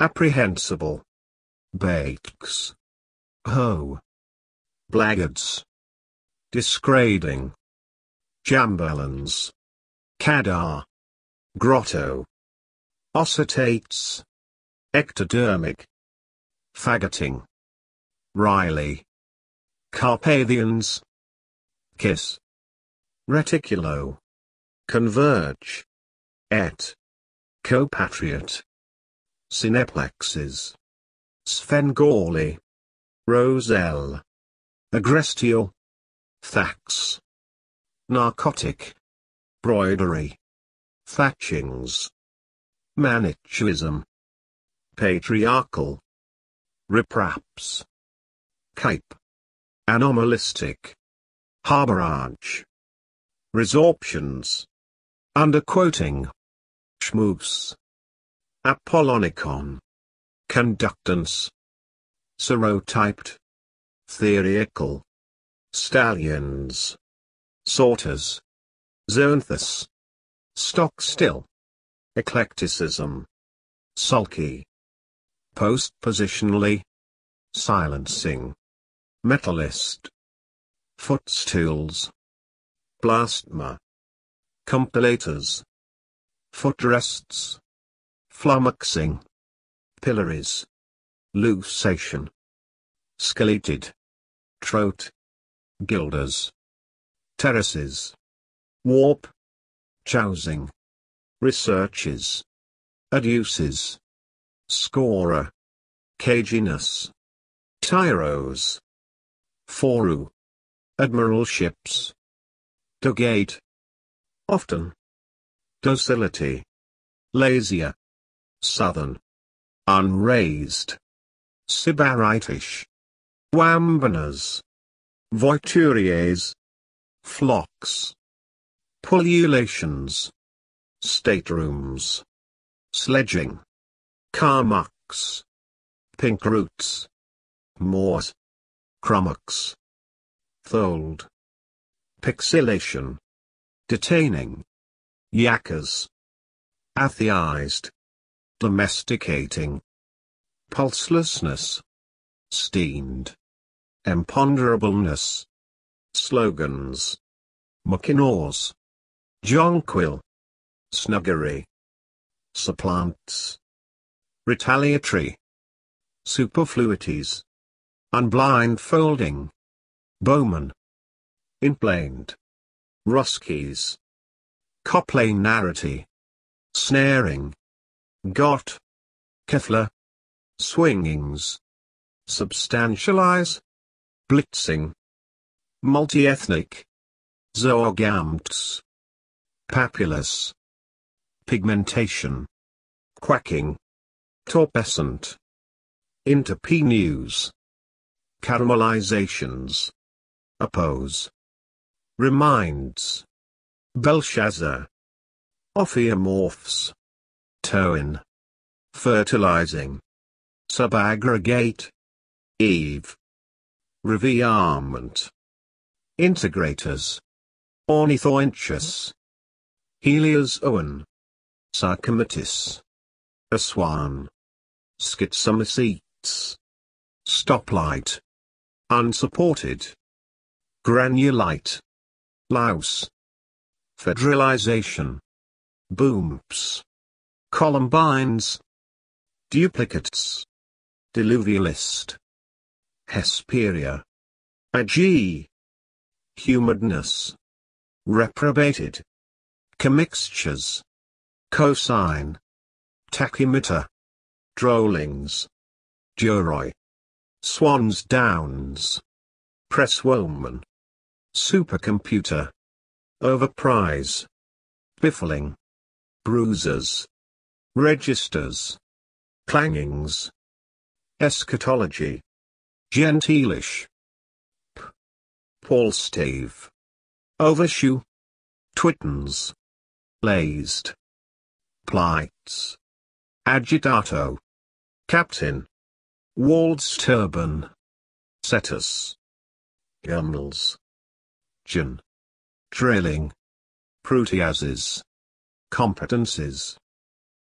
Apprehensible. Bakes. Ho. Blackguards. Disgrading. Jambalans. Cadar. Grotto. Ossetates. Ectodermic. Faggoting. Riley. Carpathians. Kiss. Reticulo. Converge. Et. Copatriot. Syneplexes. Sphengorli. Roselle. Agrestial. Thax. Narcotic. Broidery. Thatchings. Manichaeism. Patriarchal. Ripraps. Kype. Anomalistic. Harborage. Resorptions. Underquoting. Schmoofs. Apollonicon. Conductance. Serotyped. Theriacal. Stallions. Sorters. Zonthus. Stock still. Eclecticism. Sulky. Postpositionally. Silencing. Metallist. Footstools. Blastma. Compilators. Footrests. Flummoxing. Pillories. Luxation. Skeleted. Trote. Gilders. Terraces. Warp. Chousing. Researches. Adduces. Scorer. Caginess. Tyros. Foru. Admiralships. Dogate. Often. Docility. Lazier. Southern. Unraised. Sybaritish. Wambanas. Voituriers. Flocks. Pullulations. Staterooms. Sledging. Carmucks. Pink roots. Moors. Crummox. Thold. Pixilation. Detaining. Yakkers. Atheized. Domesticating. Pulselessness. Steamed. Imponderableness. Slogans. Mackinaws. Jonquil. Snuggery. Supplants. Retaliatory. Superfluities. Unblindfolding. Bowman. Inplained. Roskies. Coplanarity. Snaring. Got. Keffler. Swingings. Substantialize. Blitzing. Multiethnic. Zoogamts. Papulous. Pigmentation. Quacking. Torpescent. Interpenus. Caramelizations. Oppose. Reminds. Belshazzar. Ophiomorphs. Toin. Fertilizing. Subaggregate. Eve. Reviarment. Integrators. Ornithoinchus. Heliozoan. Sarcometis. Aswan. Schizomacetes. Stoplight. Unsupported. Granulite. Louse. Federalization. Booms. Columbines. Duplicates. Diluvialist. Hesperia. Aegee. Humidness. Reprobated. Commixtures. Cosine. Tachymeter. Drollings. Duroi. Swans Downs. Presswoman. Supercomputer. Overprize. Biffling. Bruisers. Registers. Clangings. Eschatology. Gentilish. Paulstave. Overshoe. Twittens. Lazed. Plights. Agitato. Captain. Wald's turban. Cetus. Gumnels. Gin. Trailing. Proteases. Competences.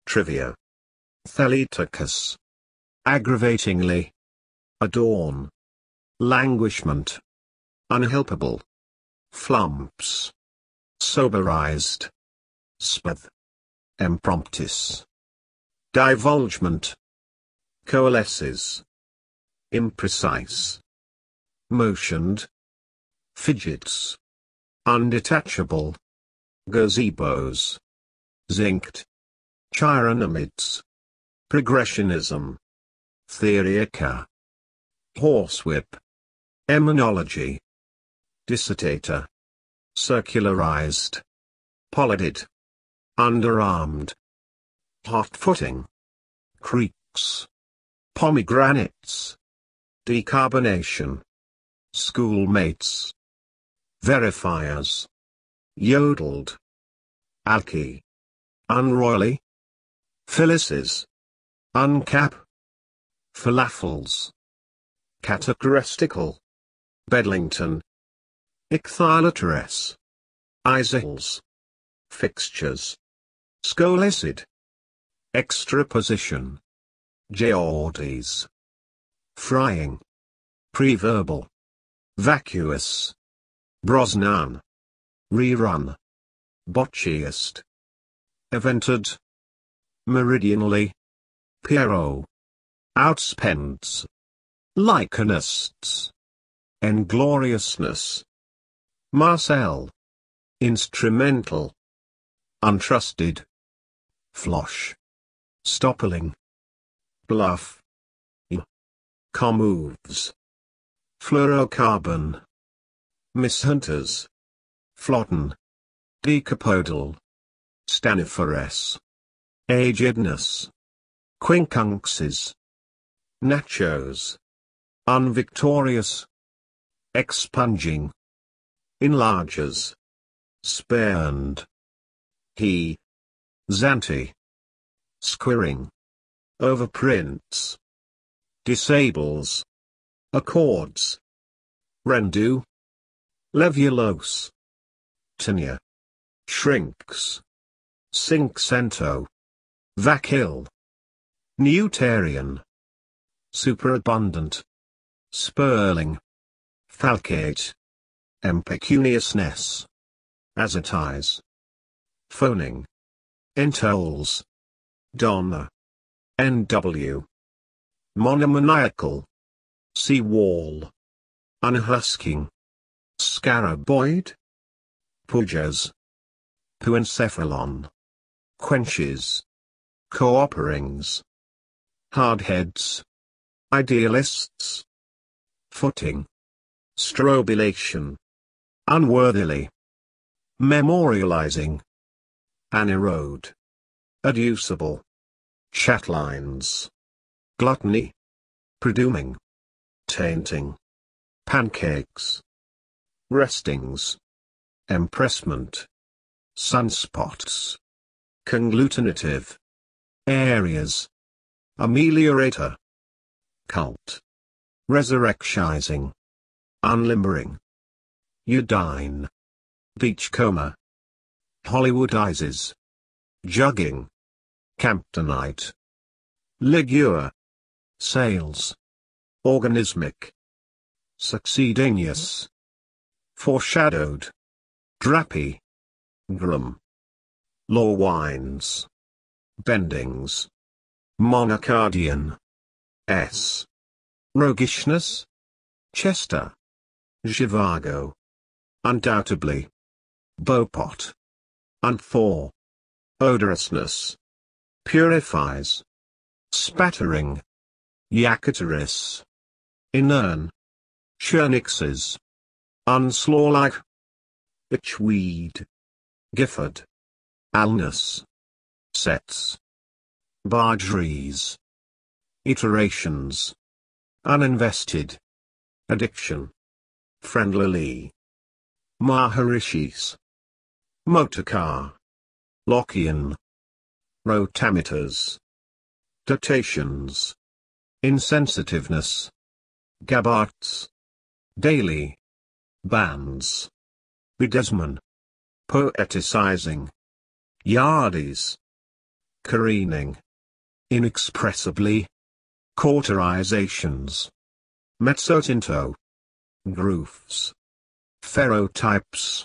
Trivia. Theleticus. Aggravatingly. Adorn. Languishment. Unhelpable. Flumps. Soberized. Spath. Impromptus. Divulgement. Coalesces. Imprecise. Motioned. Fidgets. Undetachable. Gazebos. Zinced. Chironomids. Progressionism. Theorica. Horsewhip. Eminology. Dissertator. Circularized. Polydid. Underarmed. Hot-footing. Creeks. Pomegranates. Decarbonation. Schoolmates. Verifiers. Yodeled. Alky. Unroily. Phyllises. Uncap. Falafels. Catachrestical. Bedlington. Ichthyolateres. Isles. Fixtures. Scolecid. Extraposition. Geordes. Frying. Preverbal. Vacuous. Brosnan. Rerun. Botchiest. Evented. Meridionally. Pierrot. Outspends. Lichenists. Ingloriousness. Marcel. Instrumental. Untrusted. Flosh. Stoppling. Bluff. Commoves. Fluorocarbon. Mishunters. Flodden. Decapodal. Staniferes. Agedness. Quincunxes. Nachos. Unvictorious. Expunging. Enlargers. Spurned. He. Zanti. Squirring. Overprints. Disables. Accords. Rendu. Levulose. Tinea. Shrinks. Cinquecento. Vacil. Newtarian. Superabundant. Spurling. Falcate. Impecuniousness. Azitize. Phoning. Entoles. Donna. NW. Monomaniacal. Sea wall. Unhusking. Scaraboid. Pujas. Puencephalon. Quenches. Cooperings. Hardheads. Idealists. Footing. Strobilation. Unworthily. Memorializing. Anerode. Adducible. Chatlines. Gluttony. Preduming. Tainting. Pancakes. Restings. Empressment. Sunspots. Conglutinative. Areas. Ameliorator. Cult. Resurrectionizing. Unlimbering. Udine. Beachcomber. Hollywoodizes. Jugging. Camptonite. Ligure. Sales. Organismic. Succedaneous. Foreshadowed. Drappy. Grum. Law wines. Bendings. Monarchian. S. Roguishness. Chester. Zhivago. Undoubtedly. Beaupot. Unthaw. Odorousness. Purifies. Spattering. Yacateris. Inern. Chernixes. Unslawlike. Itchweed. Gifford. Alnus. Sets. Bargeries. Iterations. Uninvested. Addiction. Friendlily. Maharishis. Motorcar. Lockean. Rotameters. Dotations. Insensitiveness. Gabbarts. Daily. Bands. Bedesman. Poeticizing. Yardies. Careening. Inexpressibly. Cauterizations. Mezzotinto. Grooves. Ferrotypes.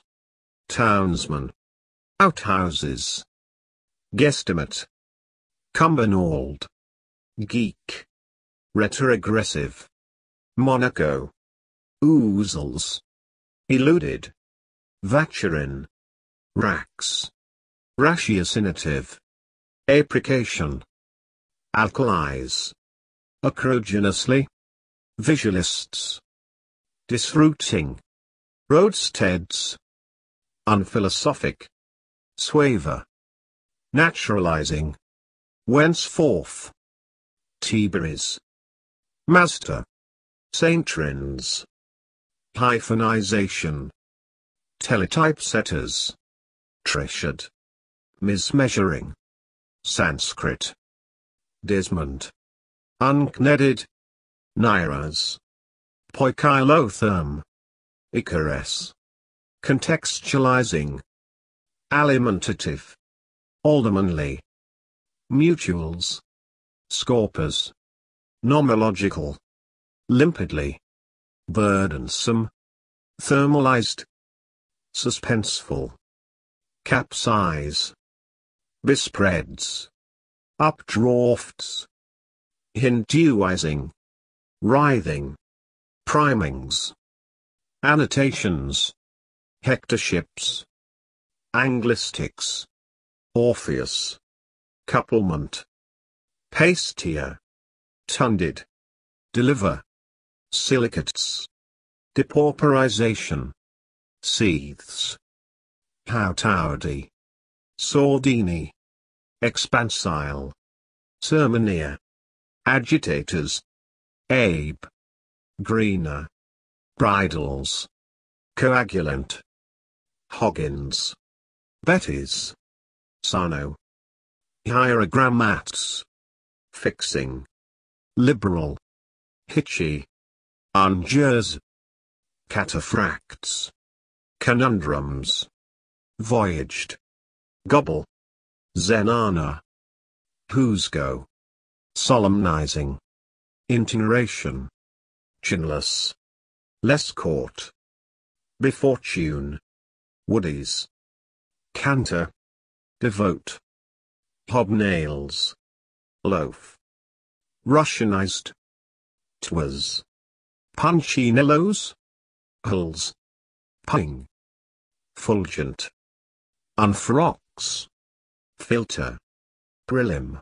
Townsman. Outhouses. Guesstimate. Cumbernauld. Geek. Retrogressive. Monaco. Oozles. Eluded. Vacherin. Rax. Ratiocinative. Aprication. Alkalize. Acrogeneously. Visualists. Disrooting. Roadsteads. Unphilosophic. Swaver. Naturalizing. Wenceforth. Tiberis. Master. Saintrins. Hyphenization. Teletypesetters. Trishad. Mismeasuring. Sanskrit. Desmond. Unkneaded. Niras. Poikilotherm. Icarus. Contextualizing. Alimentative. Aldermanly. Mutuals. Scorpers. Nomological. Limpidly. Burdensome. Thermalized. Suspenseful. Capsize. Bespreads. Updrafts. Hinduizing. Writhing. Primings. Annotations. Hectorships. Anglistics. Orpheus. Couplement. Pastia. Tunded. Deliver. Silicates. Depauperization. Seethes. Howtowdy. Sordini. Expansile. Sermonia. Agitators. Abe. Greener. Bridles. Coagulant. Hoggins. Betties. Sano. Hierogrammats. Fixing. Liberal. Hitchy. Ungers. Cataphracts. Conundrums. Voyaged. Gobble. Zenana. Whosgo. Solemnizing. Itineration. Chinless. Lescourt. Befortune. Woodies. Canter. Devote. Hobnails. Loaf. Russianized. Twas. Punchinellos. Hulls. Ping. Fulgent. Unfrocks. Filter. Prelim.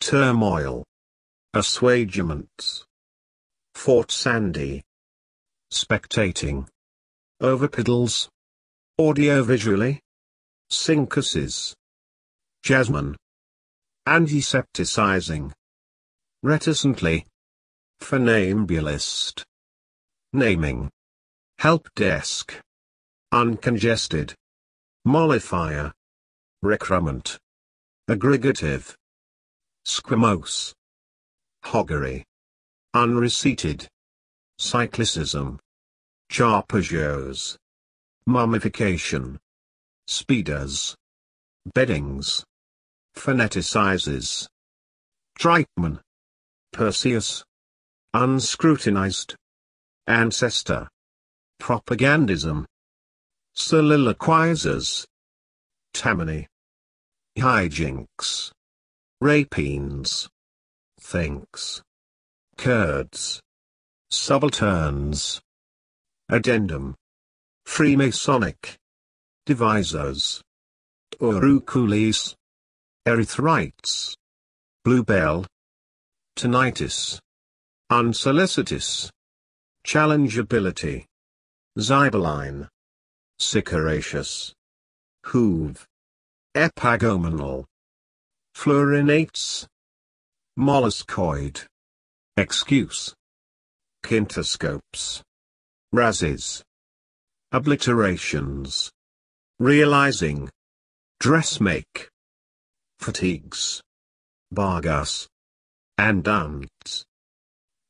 Turmoil. Assuagements. Fort Sandy. Spectating. Overpiddles. Audiovisually. Syncases. Jasmine. Antisepticizing. Reticently. Funambulist. Naming. Help desk. Uncongested. Mollifier. Recruitment. Aggregative. Squamose. Hoggery. Unreceipted. Cyclicism. Charpagios. Mummification. Speeders. Beddings. Phoneticizes. Trichman. Perseus. Unscrutinized. Ancestor. Propagandism. Soliloquizers. Tammany. Hijinks. Rapines. Thinks. Kurds. Subalterns. Addendum. Freemasonic. Divisors. Urukulis. Erythrites. Bluebell. Tinnitus. Unsolicitous. Challengeability. Zibeline. Siceraceous. Hoove. Epigominal. Fluorinates. Molluscoid. Excuse. Kintoscopes. Razzies. Obliterations. Realizing. Dressmake. Fatigues. Bargas. Andants.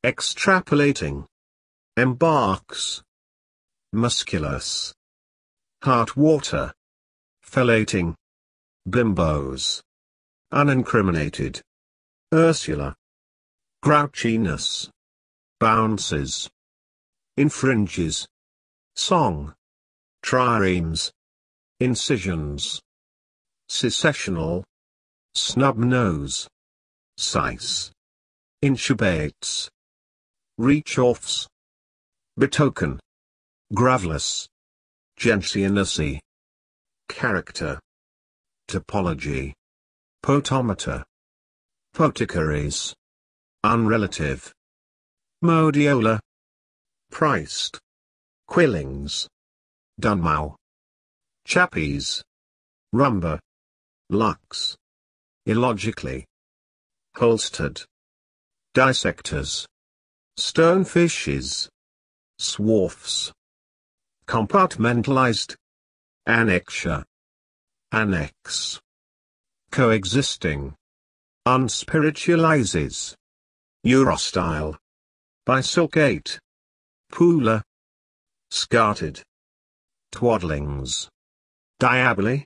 Extrapolating. Embarks. Musculus. Heart water. Fellating. Bimbos. Unincriminated. Ursula. Grouchiness. Bounces. Infringes. Song. Triremes. Incisions. Secessional. Snub-nose. Sice. Intubates. Reach-offs. Betoken. Gravelous. Gentianaceae. Character. Topology. Potometer. Poticaries. Unrelative. Modiola. Priced. Quillings. Dunmow. Chappies. Rumba. Lux. Illogically. Holstered. Dissectors. Stonefishes. Swarfs. Compartmentalized. Annexure. Annex. Coexisting. Unspiritualizes. Eurostyle. Bisulcate. Pooler. Scarted. Twaddlings. Diabli.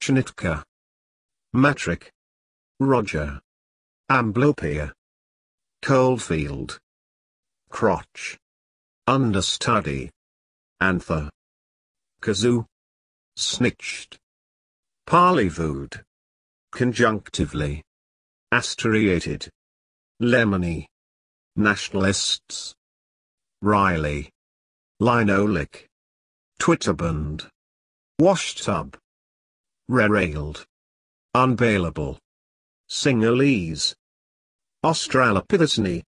Chnitka. Matric. Roger. Amblopia. Coalfield. Crotch. Understudy. Anther. Kazoo. Snitched. Parleyvood. Conjunctively. Asturiated. Lemony. Nationalists. Riley. Linoleic. Twitterbund. Washtub. Rerailed. Unbailable. Singalese. Australopithecinae.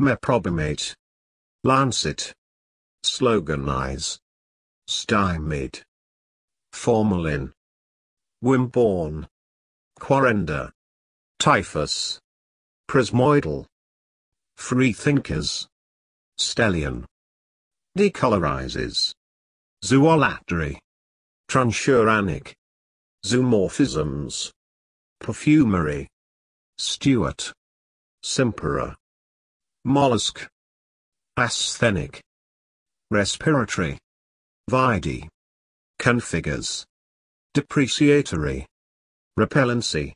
Meprobamate. Lancet. Sloganize. Stymied. Formalin. Wimborne. Quarenda. Typhus. Prismoidal. Freethinkers. Stellion. Decolorizes. Zoolatry. Transuranic. Zoomorphisms. Perfumery. Stewart. Simperer. Mollusk. Asthenic. Respiratory. Vidi. Configures. Depreciatory. Repellency.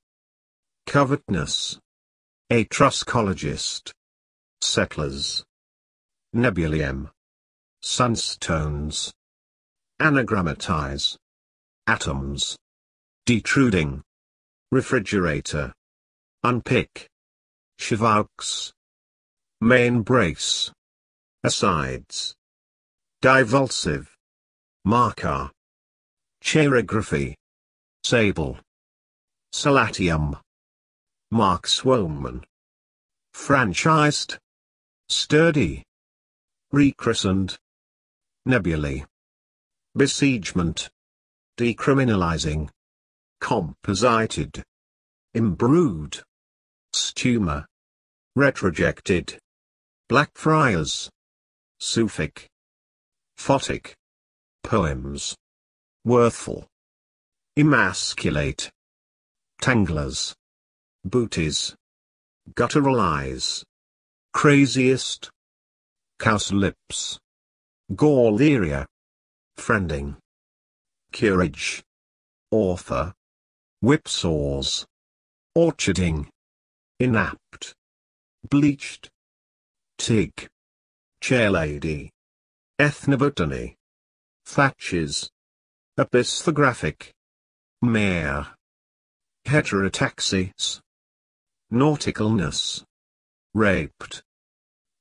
Covetous. Etruscologist. Settlers. Nebulium. Sunstones. Anagrammatize. Atoms. Detruding. Refrigerator. Unpick. Chevaux. Main brace. asides, divulsive, marker, chirography, sable, salatium, markswoman, franchised, sturdy, rechristened, nebulae, besiegement, decriminalizing, composited, imbrued, stuma, retrojected, Blackfriars, Sufic, Photic, poems, worthful, emasculate, tanglers, booties, guttural eyes, craziest, cowslips, Gauleria, friending, curage, author, whipsaws, orcharding, inapt, bleached, tig, chairlady, ethnobotany, thatches, abyssographic, mare, heterotaxis, nauticalness, raped,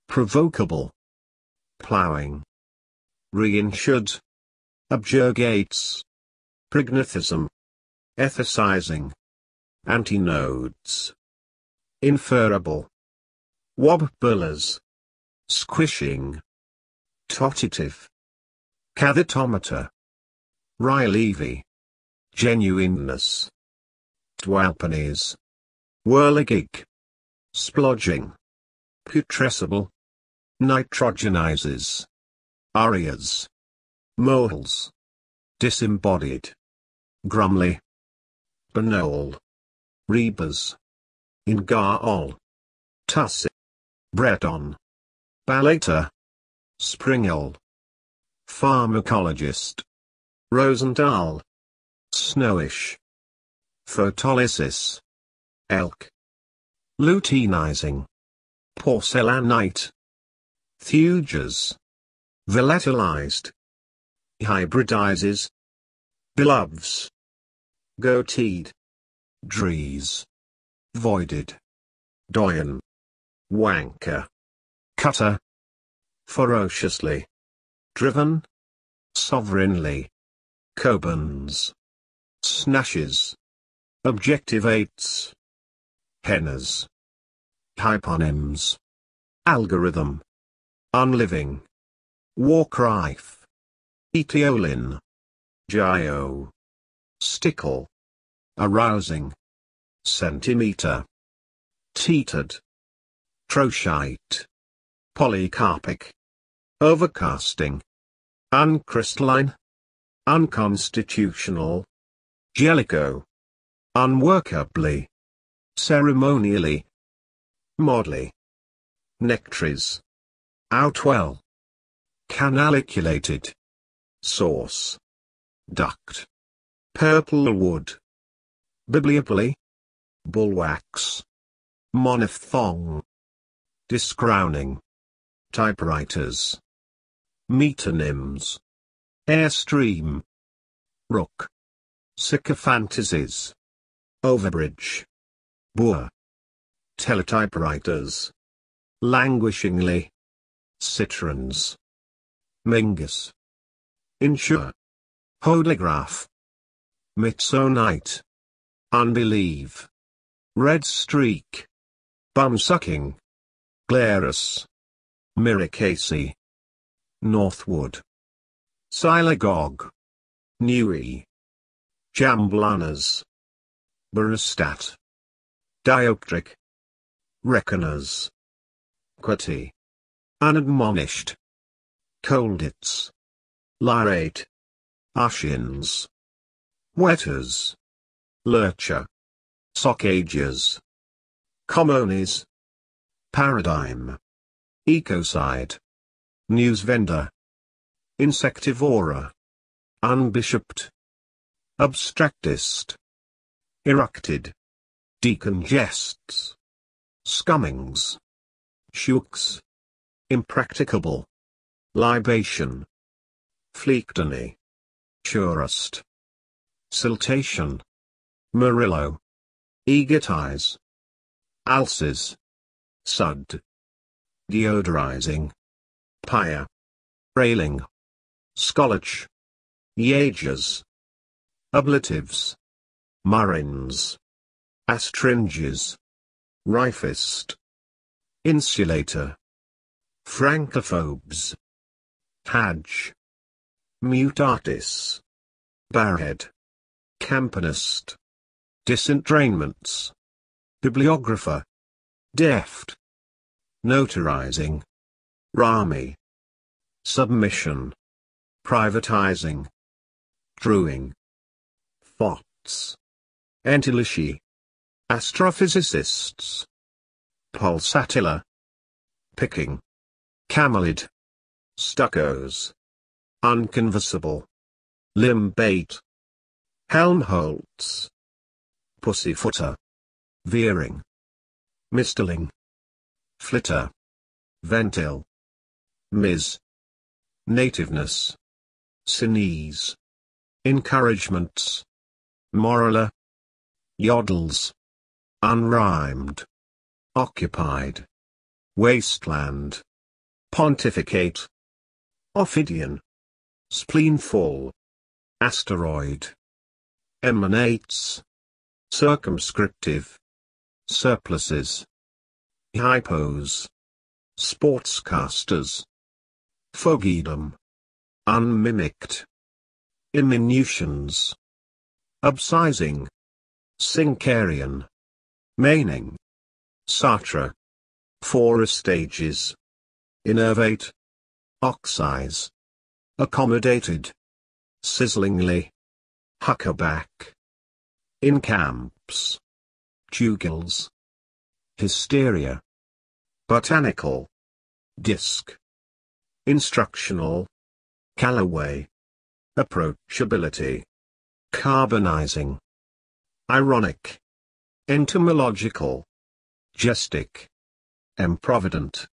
provocable, ploughing, reinsured, objurgates, prognatism, ethicizing, antinodes, inferable, wobblers, squishing, totative, cathetometer, Rilevy, genuineness, dwalpennies, whirligig, splodging, putrescible, nitrogenizes, arias, moles, disembodied, grumly, banole, rebus, ingarol, tussie, breton, Ballater, Springal, pharmacologist, Rosendahl, snowish, photolysis, elk, luteinizing, porcelanite, thuges, volatilized, hybridizes, beloves, goateed, drees, voided, doyen, wanker, cutter, ferociously, driven, sovereignly, Coburns, snashes, objectivates, hennas, hyponyms, algorithm, unliving, warcrife, etiolin, gio, stickle, arousing, centimeter, teetered, trochite, polycarpic, overcasting, uncrystalline, unconstitutional, jellicoe, unworkably, ceremonially, modly, nectaries, outwell, canaliculated, source, duct, purple wood, bibliopole, bulwax, monophthong, discrowning, typewriters, metonyms, airstream, rook, sycophantasies, overbridge, boor, teletypewriters, languishingly, citrons, mingus, insure, holograph, midsonite, unbelieve, red streak, bumsucking, glarus, miricaceae, northwood, sylagogue, newy, jamblanas, barostat, dioptric, reckoners, quitty, unadmonished, colditz, lyrate, ushins, wetters, lurcher, sockages, commonies, paradigm, ecocide, newsvendor, insectivora, unbishopped, abstractist, eructed, decongests, scummings, shooks, impracticable, libation, fleectony, tourist, siltation, murillo, egotize, alces, sud, deodorizing, Pia. Railing. Skolach. Jaegers. Oblatives. Murins. Astringes. Rifist. Insulator. Francophobes. Hajj. Mutatis. Barhead. Campanist. Disentrainments. Bibliographer. Deft. Notarizing. Rami. Submission. Privatizing. Druing. Fots. Entelishi. Astrophysicists. Pulsatilla. Picking. Camelid. Stuccos. Unconversible. Limbate. Helmholtz. Pussyfooter. Veering. Mistling. Flitter. Ventil. Miz. Nativeness. Sneeze. Encouragements. Moroller. Yodels. Unrhymed. Occupied. Wasteland. Pontificate. Ophidian. Spleenfall. Asteroid. Emanates. Circumscriptive. Surpluses. Hypos. Sportscasters. Fogedom. Unmimicked. Immunitions. Upsizing. Sincarian. Maining. Sartre. Four stages. Innervate. Oxize. Accommodated. Sizzlingly. Huckaback. In camps. Jugils. Hysteria. Botanical. Disc. Instructional. Callaway. Approachability. Carbonizing. Ironic. Entomological. Gestic. Improvident.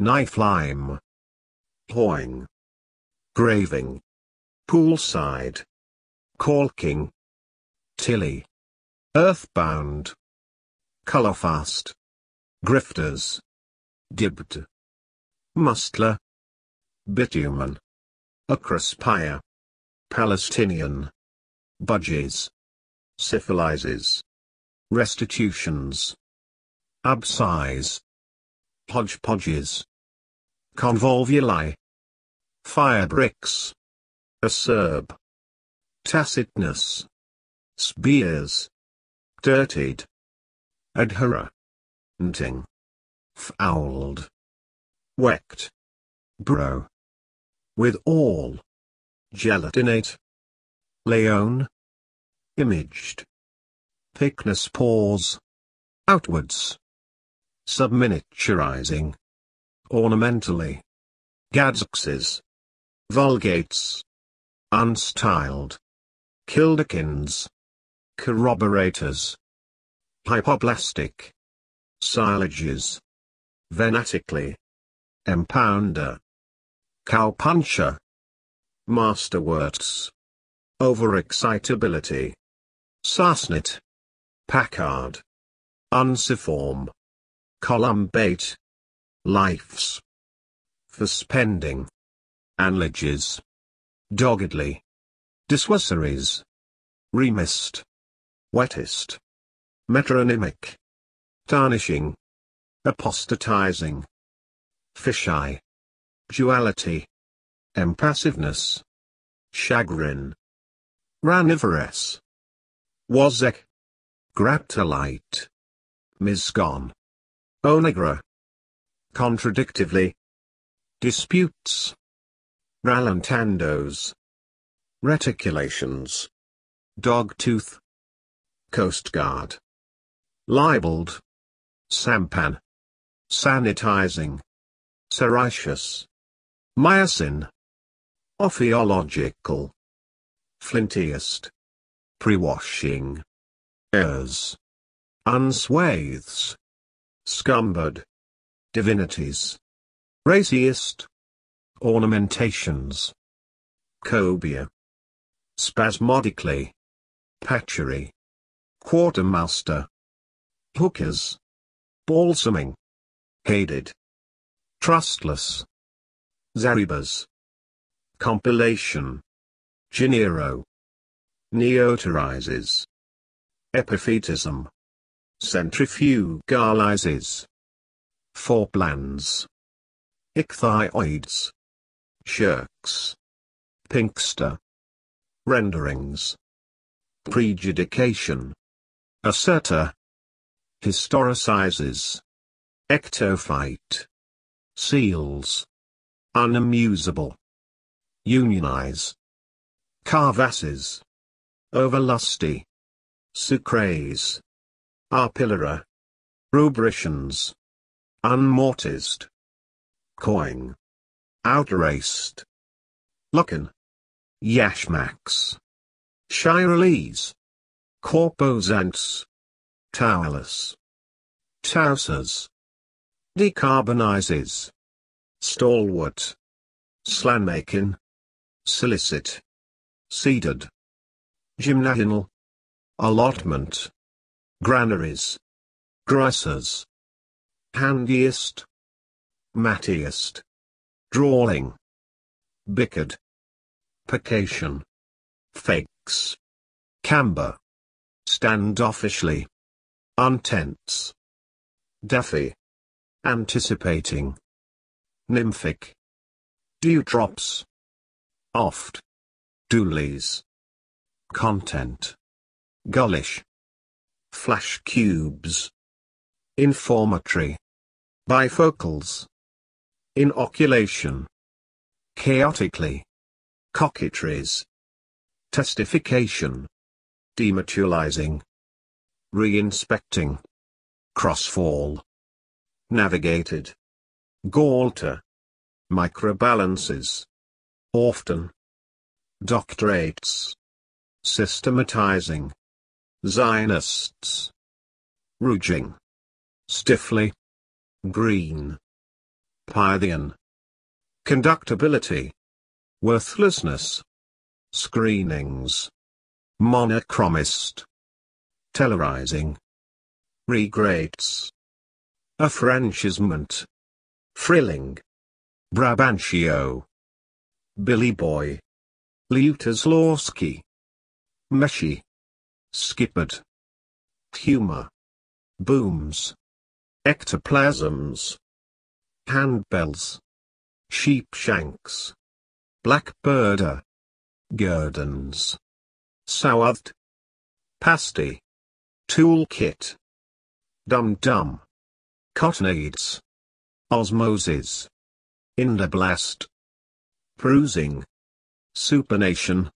Knifelime. Hoing. Graving. Poolside. Caulking. Tilly. Earthbound. Colorfast. Grifters. Dibbed. Mustler. Bitumen. Acrospire. Palestinian. Budgies. Syphilizes. Restitutions. Absize. Hodgepodges. Convolvuli. Firebricks. Acerb. Tacitness. Spears. Dirtied. Adherer. Nting. Fouled. Wecked. Bro. With all. Gelatinate. Leone. Imaged. Thickness pores. Outwards. Subminiaturizing. Ornamentally. Gadxes. Vulgates. Unstyled. Kildikins. Corroborators. Hypoblastic. Silages. Venatically. Empounder. Cowpuncher. Masterworks. Overexcitability. Sarsenet. Packard. Unciform. Columbate. Lifes. For spending. Analogies. Doggedly. Dissuasories. Remist. Wettest. Metronymic. Tarnishing. Apostatizing. Fisheye. Duality. Impassiveness. Chagrin. Ranivorous. Wozzeck. Graptolite. Misgon. Onagra. Contradictively. Disputes. Rallentandos. Reticulations. Dogtooth. Coastguard. Libeled. Sampan. Sanitizing. Seracious. Miocene. Ophiological. Flintiest. Prewashing. Airs. Unswathes. Scumbered. Divinities. Raciest. Ornamentations. Cobia. Spasmodically. Patchery. Quartermaster. Hookers. Balsaming. Hated. Trustless. Zarubas. Compilation. Janeiro. Neoterizes. Epiphytism. Centrifugalizes. Foreplans. Ichthyoids. Shirks. Pinkster. Renderings. Prejudication. Asserta. Historicizes. Ectophyte. Seals. Unamusable. Unionize. Carvasses. Overlusty. Sucrase. Arpillera. Rubricians. Unmortised. Coing. Outraced. Lucan. Yashmax. Shirelese. Corposants. Towelus. Towsers. Decarbonizes. Stalwart. Slanmakin. Solicit. Seeded. Gymnatinal. Allotment. Granaries. Gricers. Handiest. Mattiest. Drawing. Bickered. Pication. Fakes. Camber. Standoffishly. Untense. Daffy. Anticipating. Nymphic. Dewdrops. Oft. Doolies. Content. Gullish. Flash cubes. Informatory. Bifocals. Inoculation. Chaotically. Coquetries. Testification. Demutalizing. Reinspecting. Crossfall. Navigated. Gaulter. Microbalances. Often. Doctorates. Systematizing. Zionists. Rouging. Stiffly. Green. Pythian. Conductibility. Worthlessness. Screenings. Monochromist. Telluricing. Regrades. Affranchisement. Frilling. Brabantio. Billy Boy. Lutoslawski. Meshy. Skippered. Humor. Booms. Ectoplasms. Handbells. Sheepshanks. Blackbirder. Gurdons. Southed. Pasty. Toolkit. Dum-dum. Cottonades. Osmosis. Inderblast. Bruising. Supination.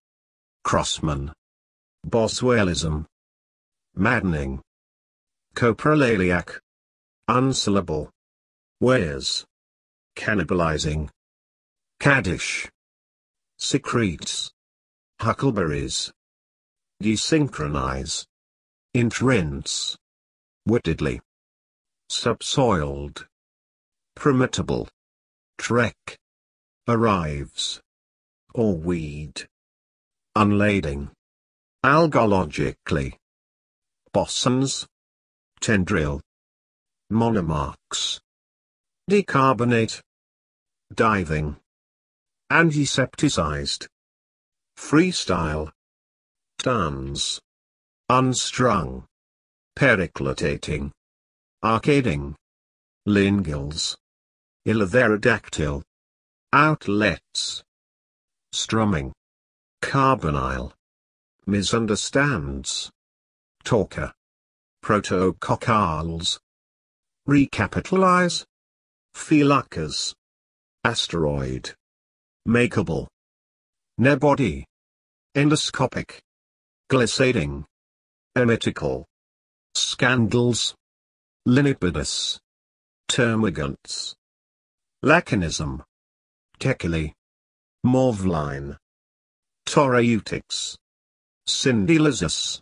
Crossman. Boswellism. Maddening. Coprolaliac. Unsyllable. Wares. Cannibalizing. Caddish. Secretes. Huckleberries. Desynchronize. Intrinse. Wittedly. Subsoiled. Primitable. Trek. Arrives. Or weed. Unlading. Algologically. Bossons. Tendril. Monomarchs. Decarbonate. Diving. Antisepticized. Freestyle. Dance. Unstrung. Periclitating. Arcading. Lingals. Iletherodactyl. Outlets. Strumming. Carbonyl. Misunderstands. Talker. Protococcals. Recapitalize. Felucas. Asteroid. Makeable. Nebody. Endoscopic. Glissading. Emitical. Scandals. Linipidus. Termagants. Laconism. Teculae. Morveline. Torautics. Syndelicus.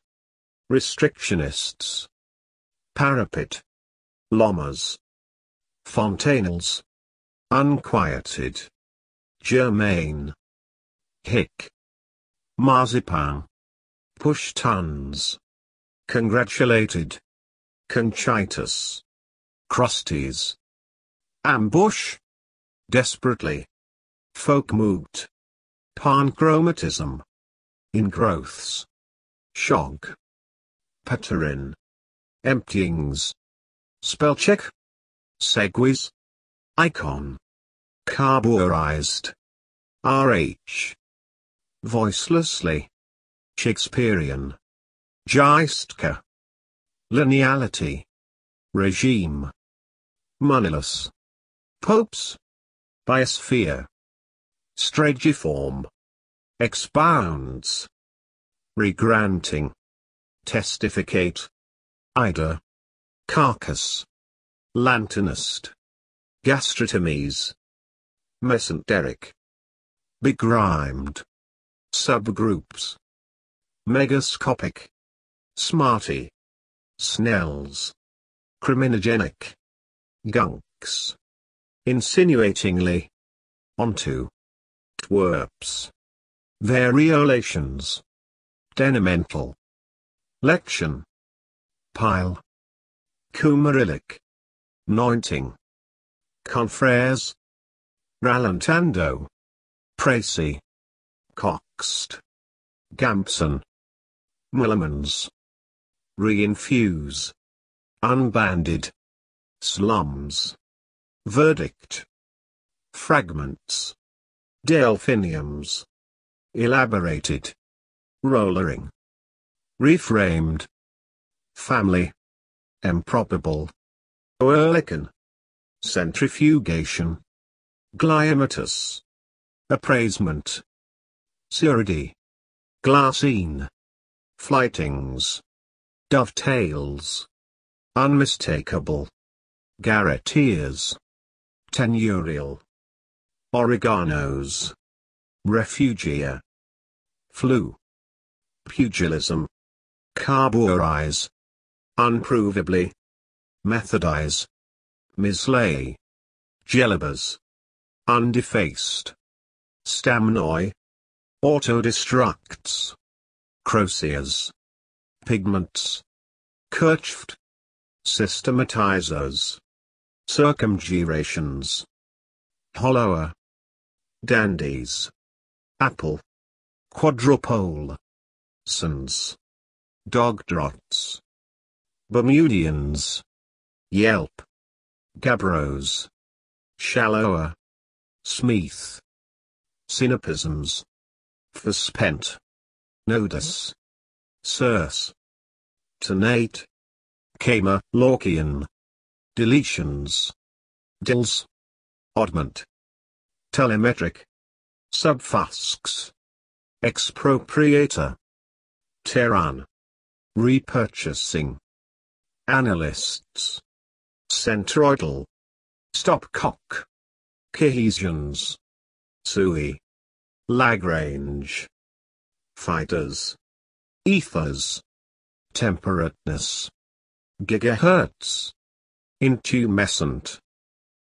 Restrictionists. Parapet. Lomas. Fontanels. Unquieted. Germain. Hick. Marzipan. Pushtons. Congratulated. Conchitus. Crustes. Ambush. Desperately. Folkmoot. Panchromatism. Ingrowths. Shog. Patterin. Emptyings. Spellcheck. Segues. Icon. Carburized. RH. Voicelessly. Shakespearean. Geistka. Lineality. Regime. Moneyless. Popes. Biosphere. Stragiform. Expounds. Regranting. Testificate. Ida. Carcass. Lantanist. Gastrotomies. Mesenteric. Begrimed. Subgroups. Megascopic. Smarty. Snells. Criminogenic. Gunks. Insinuatingly. Onto. Twerps. Variolations. Denemental. Lection. Pile. Cumarilic. Nointing. Confrères. Rallentando. Pracy. Coxed. Gampson. Mullemans. Reinfuse. Unbanded. Slums. Verdict. Fragments. Delphiniums. Elaborated. Rollering. Reframed. Family. Improbable. Oerlikon. Centrifugation. Gliomatus. Appraisement. Syridi. Glassine. Flightings. Dovetails. Unmistakable. Garretteers. Tenurial. Oreganos. Refugia. Flu. Pugilism. Carburize. Unprovably. Methodize. Mislay. Gelibers. Undefaced. Stamnoi. Autodestructs. Crosiers. Pigments. Kerchft. Systematizers. Circumgyrations. Hollower. Dandies. Apple. Quadrupole. Sons. Dogdrots. Bermudians. Yelp. Gabbros. Shallower. Smeath. Synopisms. Fuspent. Nodus. Circe. Tenate. Cama, Lorkian. Deletions. Dills. Oddment. Telemetric. Subfuscs. Expropriator. Terran. Repurchasing. Analysts. Centroidal. Stopcock. Cohesions. Sui. Lagrange. Fighters. Ethers. Temperateness. Gigahertz. Intumescent.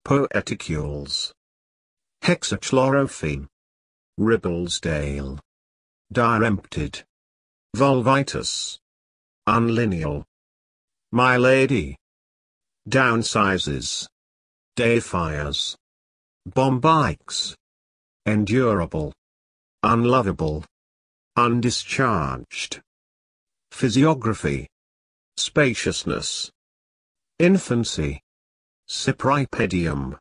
Poeticules. Hexachlorophene. Ribblesdale. Dirempted. Vulvitis. Unlineal. My Lady. Downsizes. Deifiers. Bombikes. Endurable. Unlovable. Undischarged. Physiography. Spaciousness. Infancy. Cypripedium.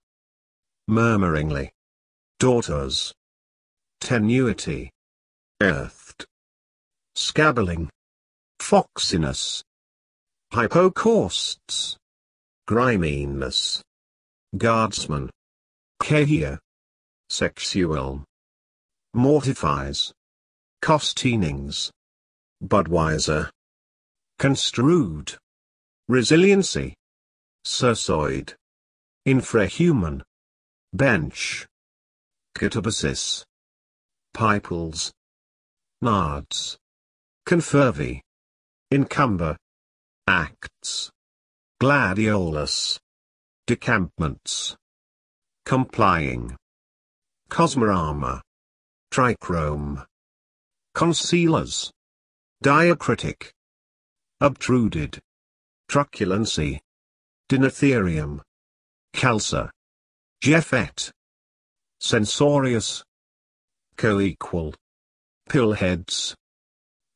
Murmuringly. Daughters. Tenuity. Earthed. Scabbling. Foxiness. Hypocausts. Griminess. Guardsman. Cahia. Sexual. Mortifies. Costinings. Budweiser. Construed. Resiliency. Circoid. Infrahuman. Bench. Catabasis. Piples. Nards. Confervae. Encumber. Acts. Gladiolus. Decampments. Complying. Cosmorama. Trichrome. Concealers. Diacritic. Obtruded. Truculency. Dinotherium. Calcer. Jeffet. Censorious. Co-equal. Pillheads.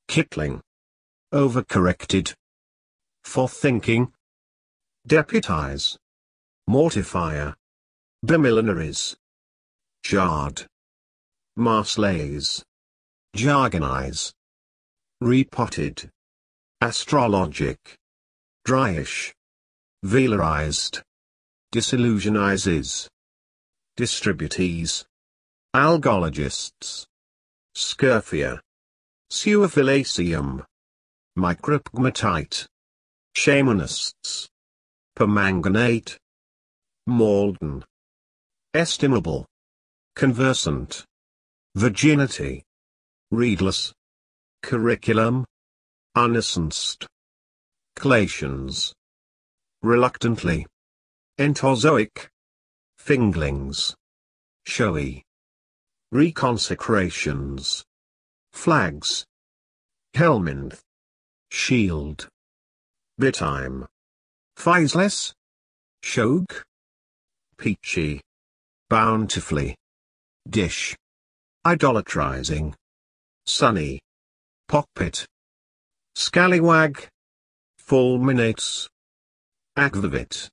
Kittling. Overcorrected. For thinking. Deputize. Mortifier. Bemillionaries. Chard. Marseillaise. Jargonize. Repotted. Astrologic. Dryish. Velarized. Disillusionizes. Distributees. Algologists. Scurfia. Suophilacium. Micropegmatite. Shamanists. Permanganate. Malden. Estimable. Conversant. Virginity. Readless. Curriculum. Unlicensed. Clatians. Reluctantly. Entozoic. Finglings. Showy. Reconsecrations. Flags. Helminth. Shield. Bitime. Fiseless. Shog. Peachy. Bountifully. Dish. Idolatrizing. Sunny. Pockpit. Scallywag. Fulminates. Akvavit.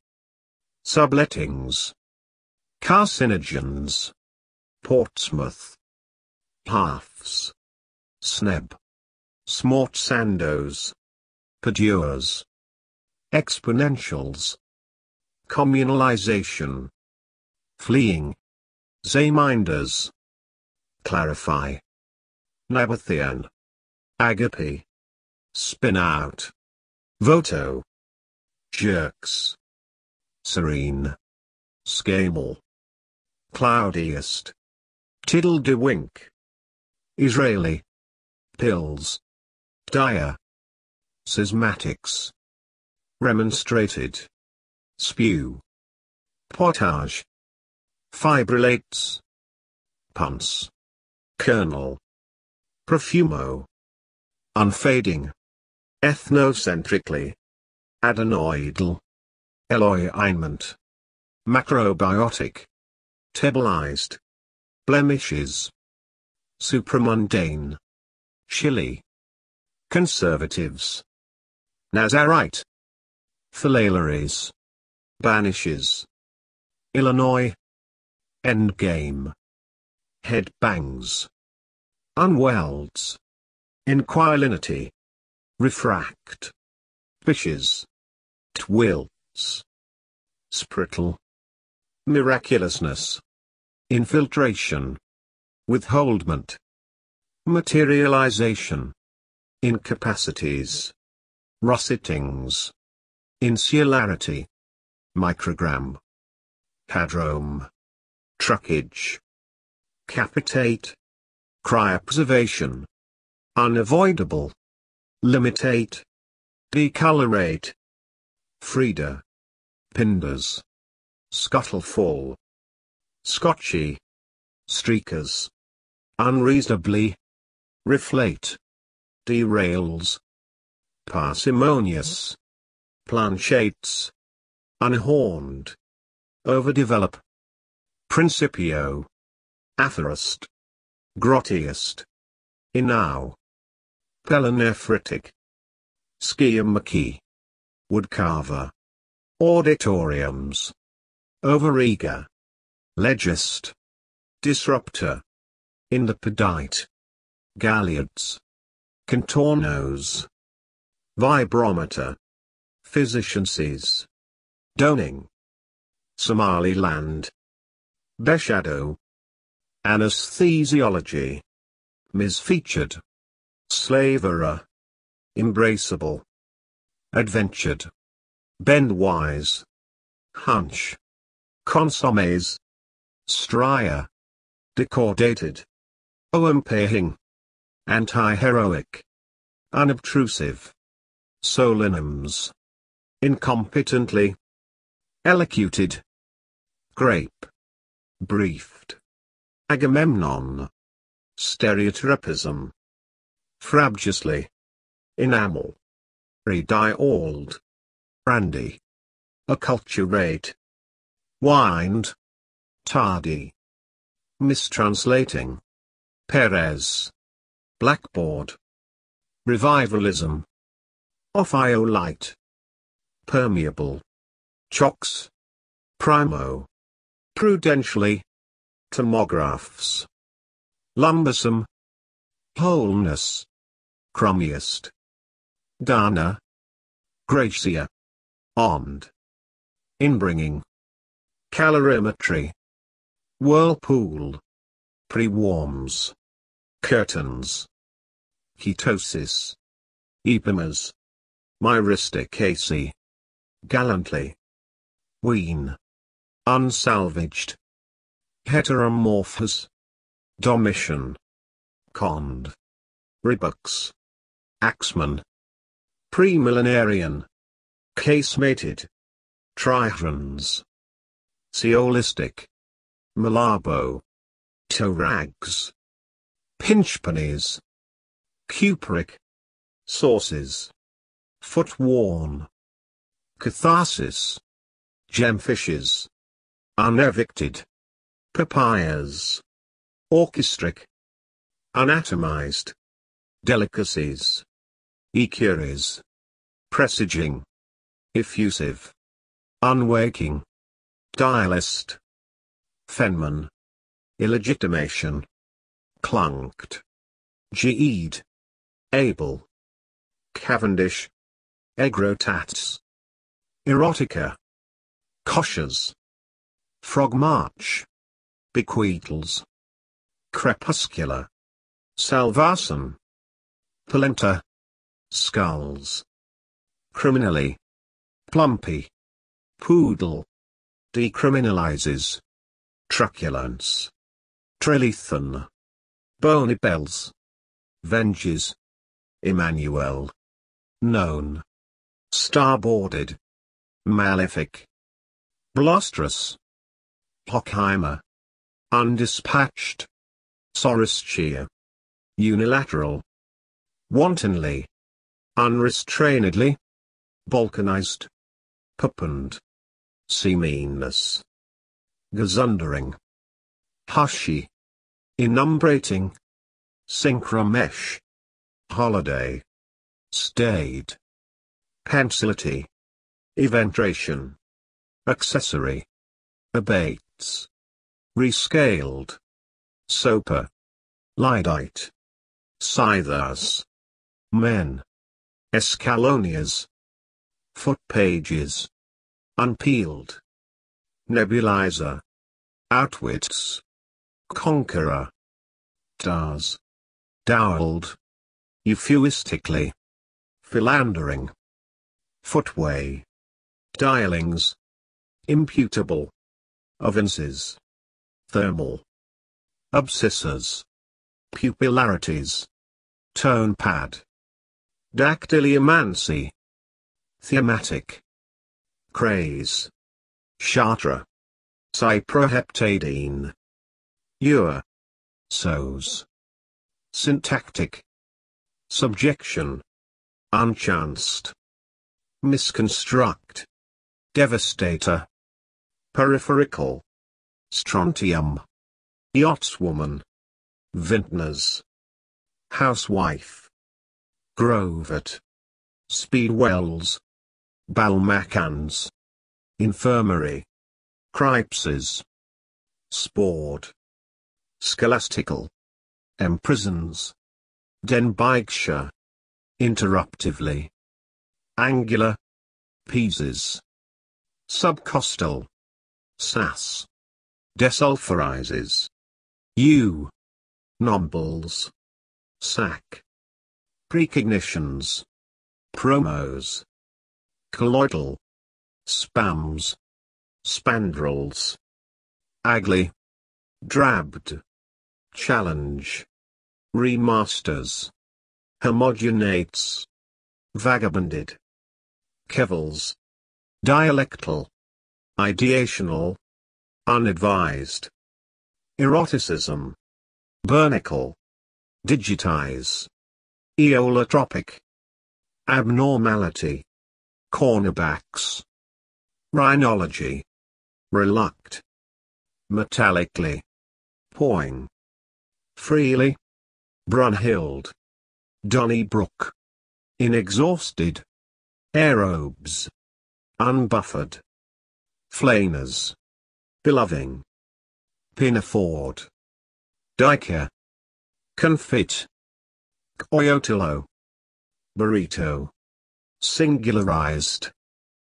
Sublettings. Carcinogens. Portsmouth. Halfs. Sneb. Smortsandos. Perduers. Exponentials. Communalization. Fleeing. Zayminders. Clarify. Nabathian. Agape. Spin out. Voto. Jerks. Serene. Scamal. Cloudiest. Tiddledywink. Israeli. Pills. Dire. Schismatics. Remonstrated. Spew. Potage. Fibrillates. Punce. Kernel. Profumo. Unfading. Ethnocentrically. Adenoidal. Eloyment. Macrobiotic. Tebalized. Blemishes. Supramundane. Chile. Conservatives. Nazarite. Phylalaries. Banishes. Illinois. Endgame. Headbangs. Unwelds. Inquilinity. Refract. Fishes. Twilts. Sprittle. Miraculousness. Infiltration. Withholdment. Materialization. Incapacities. Russetings. Insularity. Microgram. Hadrome. Truckage. Capitate. Cryobservation. Unavoidable. Limitate. Decolorate. Frida. Pinders. Scuttlefall. Scotchy. Streakers. Unreasonably. Reflate. Derails. Parsimonious. Planchates. Unhorned. Overdevelop. Principio. Aphorist. Grottiest. Inao. Pelenephritic. Sciamachy. Woodcarver. Auditoriums. Overeager. Legist. Disruptor. Independite. Galliards. Contornos. Vibrometer. Physiciancies. Doning. Somaliland. Beshadow. Anesthesiology. Misfeatured. Slaverer. Embraceable. Adventured. Bendwise. Hunch. Consommes. Strier. Decordated. Oempehing. Anti-heroic. Unobtrusive. Solonyms. Incompetently. Elocuted. Grape. Briefed. Agamemnon. Stereotypism. Frabgiously. Enamel. Redioled. Brandy. Acculturate. Wind. Tardy. Mistranslating. Perez. Blackboard. Revivalism. Ophiolite. Permeable. Chocks. Primo. Prudentially. Tomographs. Lumbersome. Wholeness. Crummiest. Dana. Gracia. Ond. Inbringing. Calorimetry. Whirlpool. Prewarms. Curtains. Ketosis. Epimas. Myristicaceae. Gallantly. Wean. Unsalvaged. Heteromorphous. Domitian. Cond. Ribux. Axeman. Premillenarian. Casemated. Trihrans. Seolistic. Malabo. Torags. Pinchpennies. Cupric. Sources. Footworn. Catharsis. Gemfishes. Unevicted. Papayas. Orchestric. Anatomized. Delicacies. Ecuries. Presaging. Effusive. Unwaking. Dialist. Fenman. Illegitimation. Clunked. Geed. Able. Cavendish. Egrotats. Erotica. Koshas. Frog march. Bequeatles. Crepuscular. Salvarsan. Polenta. Skulls. Criminally. Plumpy. Poodle. Decriminalizes. Truculence. Trilithan. Bonibels. Venges. Emmanuel. Known. Starboarded. Malefic. Blustrous. Hochheimer. Undispatched. Soristia. Unilateral. Wantonly. Unrestrainedly. Balkanized. Puppened. Seameness. Gesundering. Hushy. Inumbrating. Synchromesh. Holiday. Stayed. Pensility. Eventration. Accessory. Abates. Rescaled. Soper. Lidite. Scythers. Men. Escalonias. Footpages. Unpeeled. Nebulizer. Outwits. Conqueror. Stars. Dowled. Euphuistically. Philandering. Footway. Dialings. Imputable. Avences. Thermal. Abscissors. Pupillarities. Tone pad. Dactyliomancy. Thematic. Craze. Chartre. Cyproheptadine. Ure. Sows. Syntactic. Subjection. Unchanced. Misconstruct. Devastator. Peripherical. Strontium. Yachtswoman. Vintners. Housewife. Grovet. Speedwells. Balmacans. Infirmary. Cripses. Sport. Scholastical. Emprisons. Denbighshire. Interruptively. Angular. Peases. Subcostal. Sass. Desulfurizes. U. Nombles. Sac. Precognitions. Promos. Colloidal. Spams. Spandrels. Agly. Drabbed. Challenge. Remasters. Homogenates. Vagabonded. Kevels. Dialectal. Ideational. Unadvised. Eroticism. Burnicle. Digitize. Eolotropic. Abnormality. Cornerbacks. Rhinology. Reluct. Metallically. Poing. Freely. Brunhild. Donnybrook. Inexhausted. Aerobes. Unbuffered. Flaners. Beloving. Pinaford. Diker. Confit. Coyotillo. Burrito. Singularized.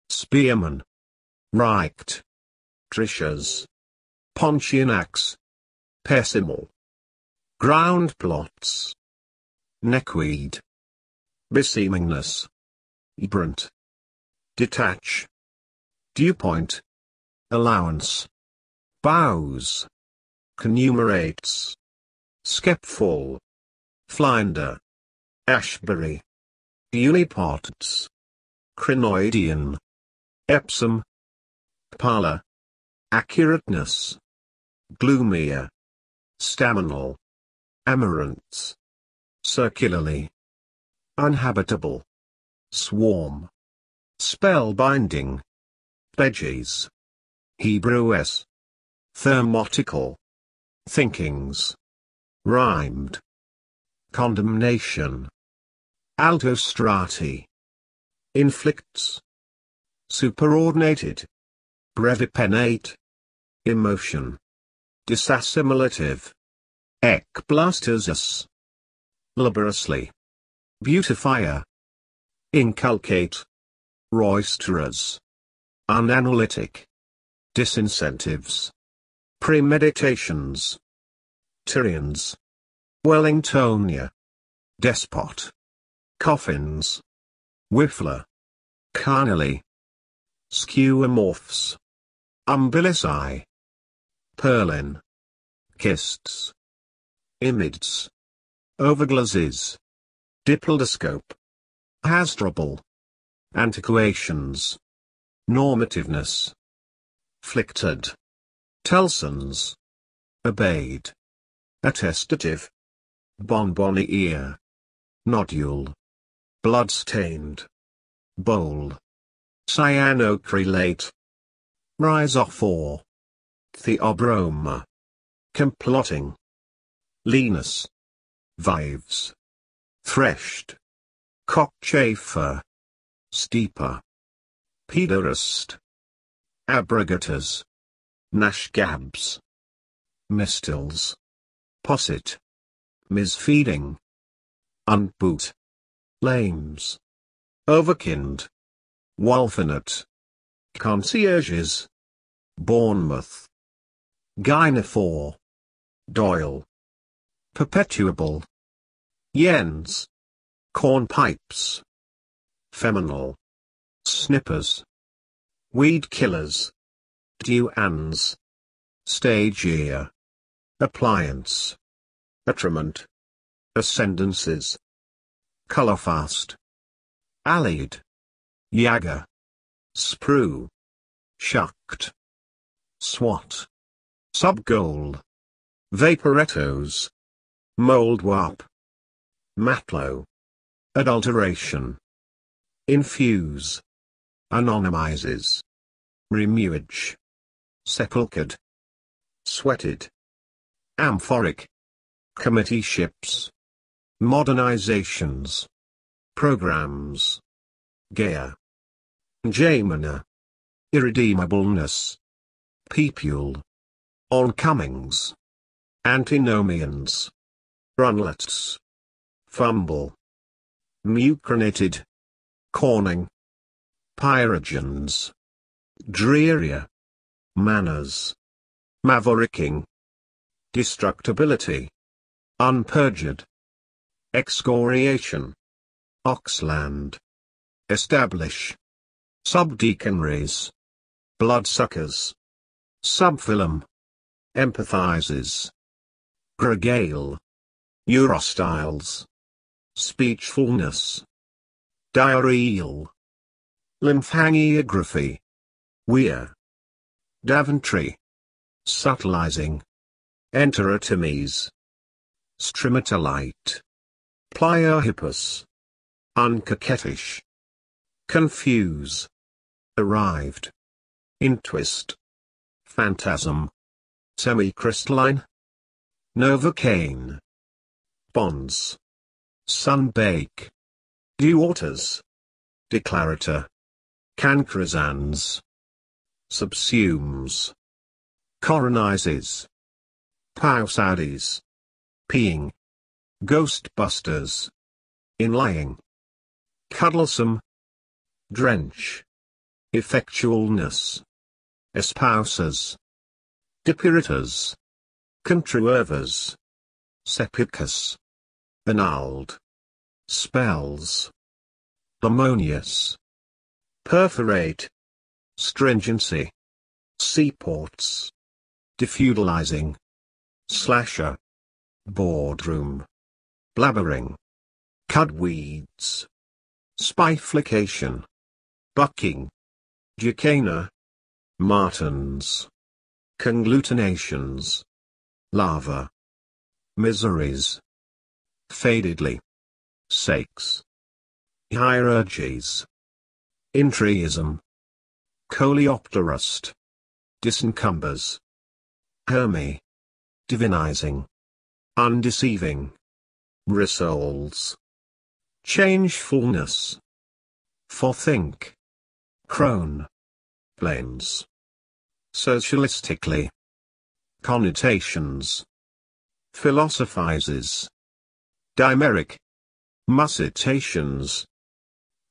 Spearman. Reicht. Trishas. Pontianax. Pessimal. Ground plots. Neckweed. Beseemingness. Brunt. Detach. Dewpoint. Allowance. Bows. Conumerates. Skepfall. Flinder. Ashbury. Uniparts. Crinoidian. Epsom. Parlor. Accurateness. Gloomier. Staminal. Amaranths. Circularly. Unhabitable. Swarm. Spellbinding. Bedgies. Hebrew S. Thermotical. Thinkings. Rhymed. Condemnation. Altostrati. Inflicts. Superordinated. Brevipenate. Emotion. Disassimilative. Ekblastersus. Laboriously. Beautifier. Inculcate. Roisterers. Unanalytic. Disincentives. Premeditations. Tyrians. Wellingtonia. Despot. Coffins. Whiffler. Carnally. Skeuomorphs. Umbilici. Perlin. Kists. Imids. Overglazes. Diplodoscope. Hasdrubal. Antiquations. Normativeness. Flicted. Telsons. Obeyed. Attestative. Bonbonnier. Nodule. Bloodstained. Bowl. Cyanocrylate. Rhizophore. Theobroma. Complotting. Lenus. Vives. Threshed. Cockchafer. Steeper. Pederast. Abrogators. Nashgabs. Mistils. Posset. Misfeeding. Unboot. Lames. Overkind. Walfinate. Concierges. Bournemouth. Gynophore. Doyle. Perpetuable. Yens. Cornpipes. Feminal. Snippers. Weed killers. Dewans. Stagiaire. Appliance. Attriment. Ascendances. Colorfast. Allied. Jager. Sprue. Shucked. Swat. Subgoal. Vaporettos. Moldwarp. Matlow. Adulteration. Infuse. Anonymizes. Remuage. Sepulchred. Sweated. Amphoric. Committeeships. Modernizations. Programs. Gaia. Jamina. Irredeemableness. Pepule. Oncomings. Antinomians. Runlets. Fumble. Mucronated. Corning. Pyrogens. Drearia. Manners. Mavericking. Destructibility. Unpurged. Excoriation. Oxland. Establish. Subdeaconries. Bloodsuckers. Subphilum. Empathizes. Gregale. Eurostyles. Speechfulness. Diarrheal. Lymphangiography. Weir. Daventry. Subtilizing. Enterotomies. Stromatolite. Pliohippus. Uncoquettish. Confuse. Arrived. Intwist. Phantasm. Semicrystalline. Novocaine. Bonds. Sunbake. Dewaters. Declarator. Cancresans. Subsumes. Coronizes. Powsades. Peeing. Ghostbusters. Inlaying. Cuddlesome. Drench. Effectualness. Espousers. Depurators. Contruervers. Sepulchus. Annulled. Spells. Harmonious. Perforate. Stringency. Seaports. Defeudalizing. Slasher. Boardroom. Blabbering. Cudweeds. Spyflication. Bucking. Ducana. Martins. Conglutinations. Lava. Miseries. Fadedly. Sakes. Hierurges. Intriism. Coleopterust. Disencumbers. Hermy. Divinizing. Undeceiving. Rissoles. Changefulness. Forthink. Crone. Planes. Socialistically. Connotations. Philosophizes. Dimeric. Muscitations.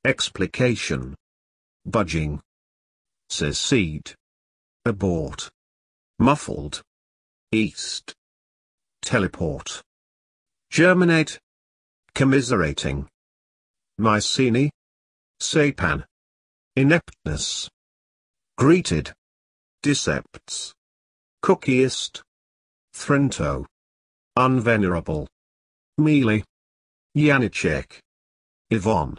Explication. Budging. Secede. Abort. Muffled. East. Teleport. Germinate. Commiserating. Mycene. Sapan. Ineptness. Greeted. Decepts. Cookieist. Thrinto. Unvenerable. Mealy. Janicek. Yvonne.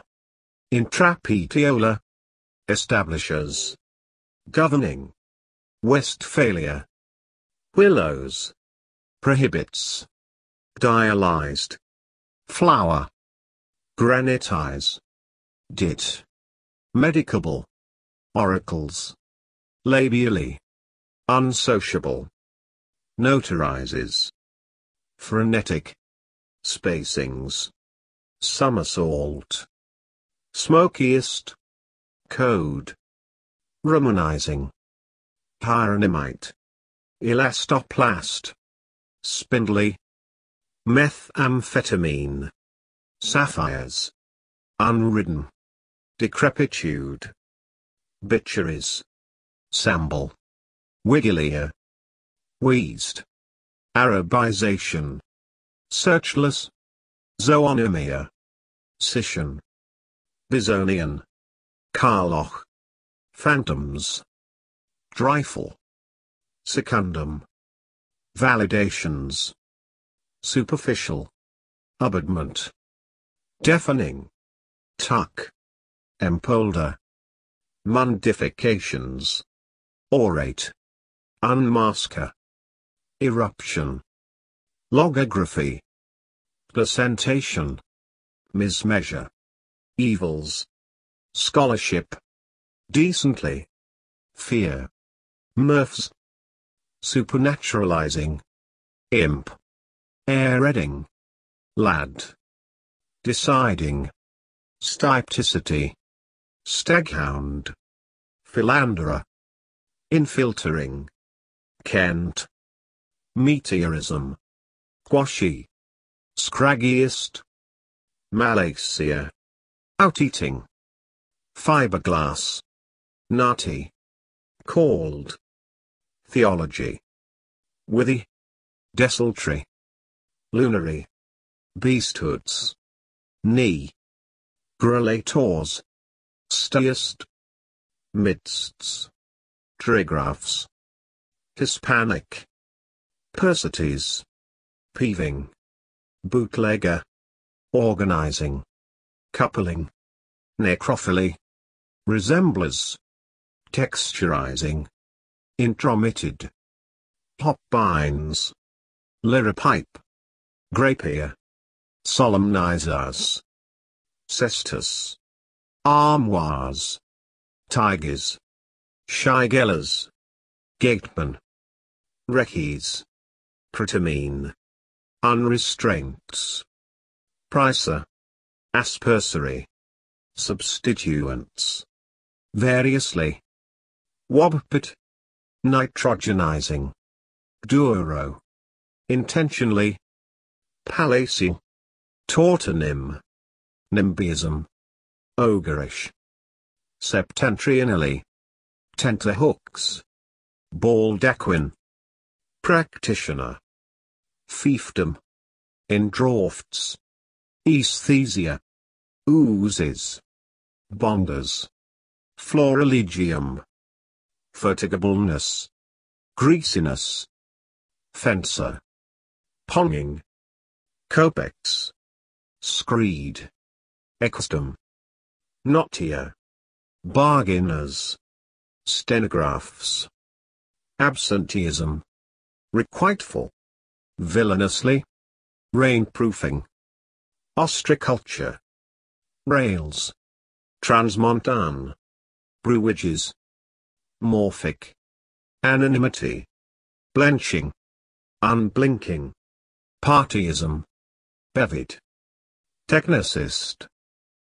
Intrapetiola. Establishers. Governing. Westphalia. Willows. Prohibits. Dialized. Flower. Granitize. Dit. Medicable. Oracles. Labially. Unsociable. Notarizes. Frenetic. Spacings. Somersault. Smokiest. Code. Romanizing. Hieronymite. Elastoplast. Spindly. Methamphetamine. Sapphires. Unridden. Decrepitude. Bitcheries. Samble. Wigglier. Wheezed. Arabization. Searchless. Zoonomia. Scission. Bisonian. Carloch. Phantoms. Dreyful. Secundum. Validations. Superficial. Abutment. Deafening. Tuck. Empolder. Mundifications. Orate. Unmasker. Eruption. Logography. Placentation. Mismeasure. Evils. Scholarship. Decently. Fear. Murphs. Supernaturalizing. Imp. Air-reading. Lad. Deciding. Stypticity. Staghound. Philanderer. Infiltering. Kent. Meteorism. Quashy. Scraggiest. Malacia. Out-eating. Fiberglass. Nutty. Called. Theology. Withy. Desultory. Lunary. Beasthoods. Knee. Grelators. Stayest. Midsts. Trigraphs. Hispanic. Persites. Peeving. Bootlegger. Organizing. Coupling. Necrophily. Resemblers. Texturizing. Intromitted. Hopbines. Liripipe. Grapier. Solemnizers. Cestus. Armoires. Tigers. Shigellers. Gateman. Recies. Pretamine. Unrestraints. Pricer. Aspersory. Substituents. Variously. Wobpet. Nitrogenizing. Duro. Intentionally. Palacial. Tautonym. Nimbyism. Ogreish. Septentrionally. Tenterhooks. Baldaquin. Practitioner. Fiefdom. In draughts. Aesthesia. Oozes. Bonders. Florilegium. Fatigableness. Greasiness. Fencer. Ponging. Copex. Screed. Extum. Notia. Bargainers. Stenographs. Absenteeism. Requiteful. Villainously. Rainproofing. Ostriculture. Rails. Transmontane. Brewages. Morphic. Anonymity. Blenching. Unblinking. Partyism. Bevied. Technicist.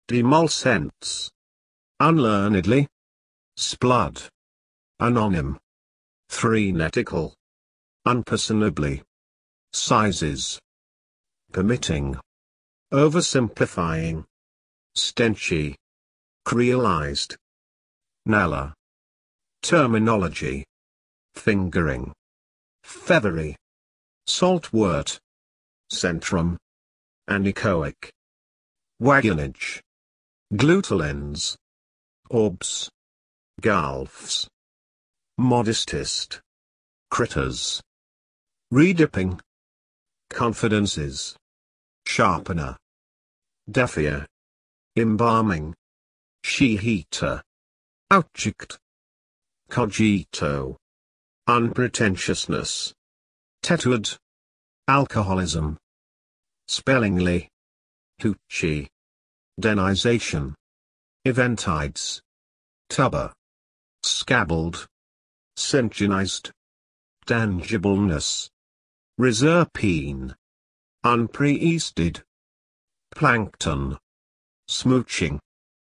Demulcence. Unlearnedly. Splud. Anonym. Threnetical. Unpersonably. Sizes. Permitting. Oversimplifying. Stenchy. Creolized. Nala. Terminology. Fingering. Feathery. Saltwort. Centrum. Anechoic. Wagonage. Glutelens. Orbs. Galfs. Modestist. Critters. Redipping. Confidences. Sharpener. Daffier. Embalming. She-heater. Outchicked. Cogito. Unpretentiousness. Tetuad. Alcoholism. Spellingly. Hoochie. Denization. Eventides. Tubber. Scabbard. Synchronized. Tangibleness. Reserpine. Unpreasted. Plankton. Smooching.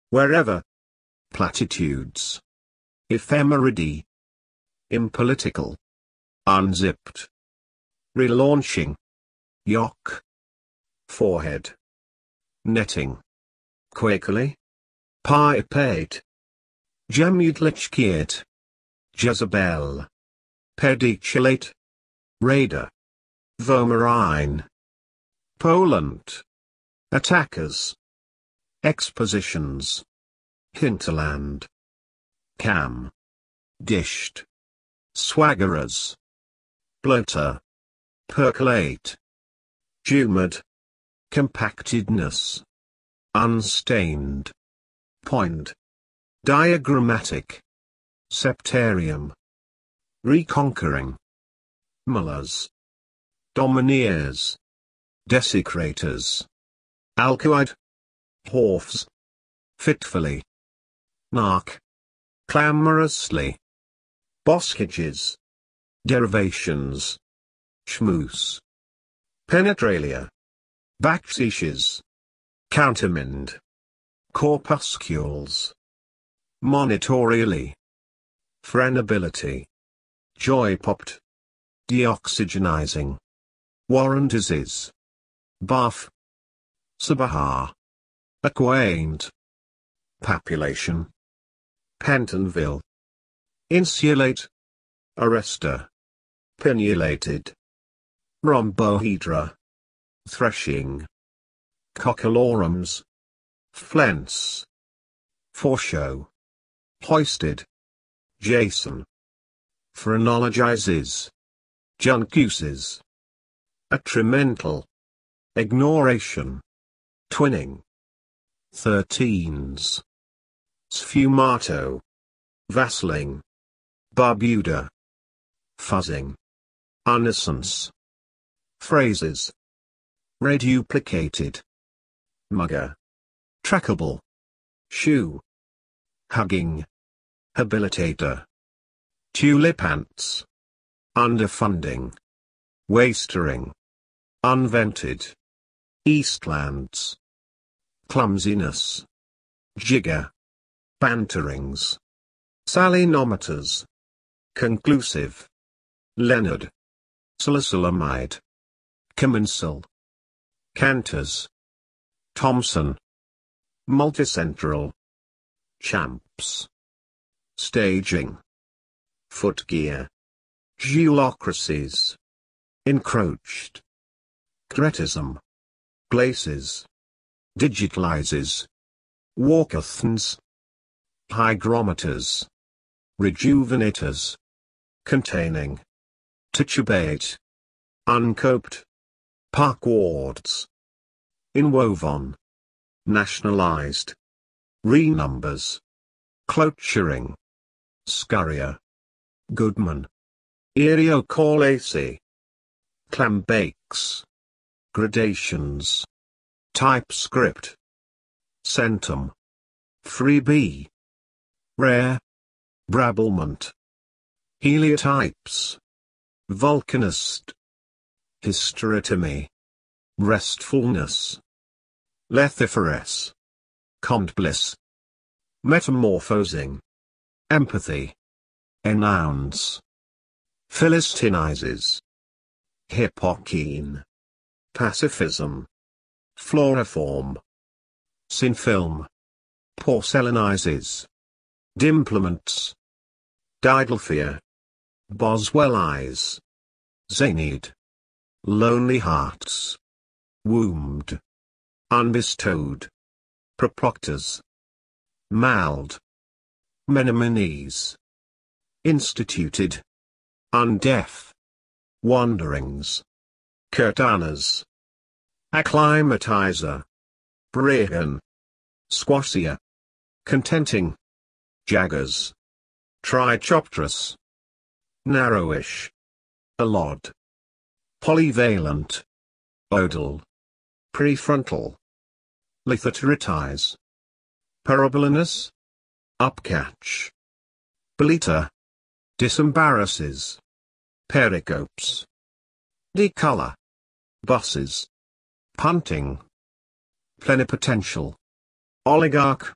Wherever. Platitudes. Ephemeridae. Impolitical. Unzipped. Relaunching. Yock. Forehead. Netting. Quakily. Pipate. Gemudlichkiat. Jezebel. Pedicellate. Raider. Vomerine. Poland. Attackers. Expositions. Hinterland. Cam. Dished. Swaggerers. Bloater. Percolate. Humid. Compactedness. Unstained. Point. Diagrammatic. Septarium. Reconquering. Mullers. Domineers. Desecrators. Alcoid. Horfs. Fitfully. Narc. Clamorously. Boscages. Derivations. Schmoose. Penetralia. Backsheeshes. Countermand. Corpuscules. Monitorially. Frenability. Joy-popped. Deoxygenizing. Warrantises. Buff. Sabahar. Acquaint. Population. Pentonville. Insulate. Arrestor. Pinnulated. Rhombohedra. Threshing. Coccolorums. Flence. Foreshow. Hoisted. Jason. Phrenologizes. Juncuses. Attrimental. Ignoration. Twinning. Thirteens. Sfumato. Vassling. Barbuda. Fuzzing. Unisonce. Phrases. Reduplicated. Mugger. Trackable. Shoe. Hugging. Habilitator. Tulipants. Underfunding. Wastering. Unvented. Eastlands. Clumsiness. Jigger. Banterings. Salinometers. Conclusive. Leonard. Salicylamide. Commensal. Canters. Thompson. Multicentral. Champs. Staging. Footgear. Geolocracies. Encroached. Cretism. Glaces. Digitalizes. Walkathons. Hygrometers. Rejuvenators. Containing. Titubate. Uncoped. Parkwards. Inwoven. Nationalized. Renumbers. Cloturing. Scurrier. Goodman. Eriocolaceae. Clambakes. Gradations. TypeScript. Centum. Freebie. Rare. Brabblement. Heliotypes. Vulcanist. Hysterectomy. Restfulness. Lethiferous. Comtbliss. Metamorphosing. Empathy. Enounce. Philistinizes. Hippocene. Pacifism. Floriform. Sinfilm. Porcelanizes. Dimplements. Didelphia. Boswell eyes. Zanid. Lonely hearts. Wombed. Unbestowed. Propoctors. Malled. Menemenes. Instituted. Undeaf. Wanderings. Curtanas. Acclimatizer. Brehan. Squassia. Contenting. Jaggers. Trichopterus. Narrowish. Allod. Polyvalent. Odal. Prefrontal. Lithotritize. Parabolinus. Upcatch. Bleater. Disembarrasses. Pericopes. Decolor. Buses. Punting. Plenipotential. Oligarch.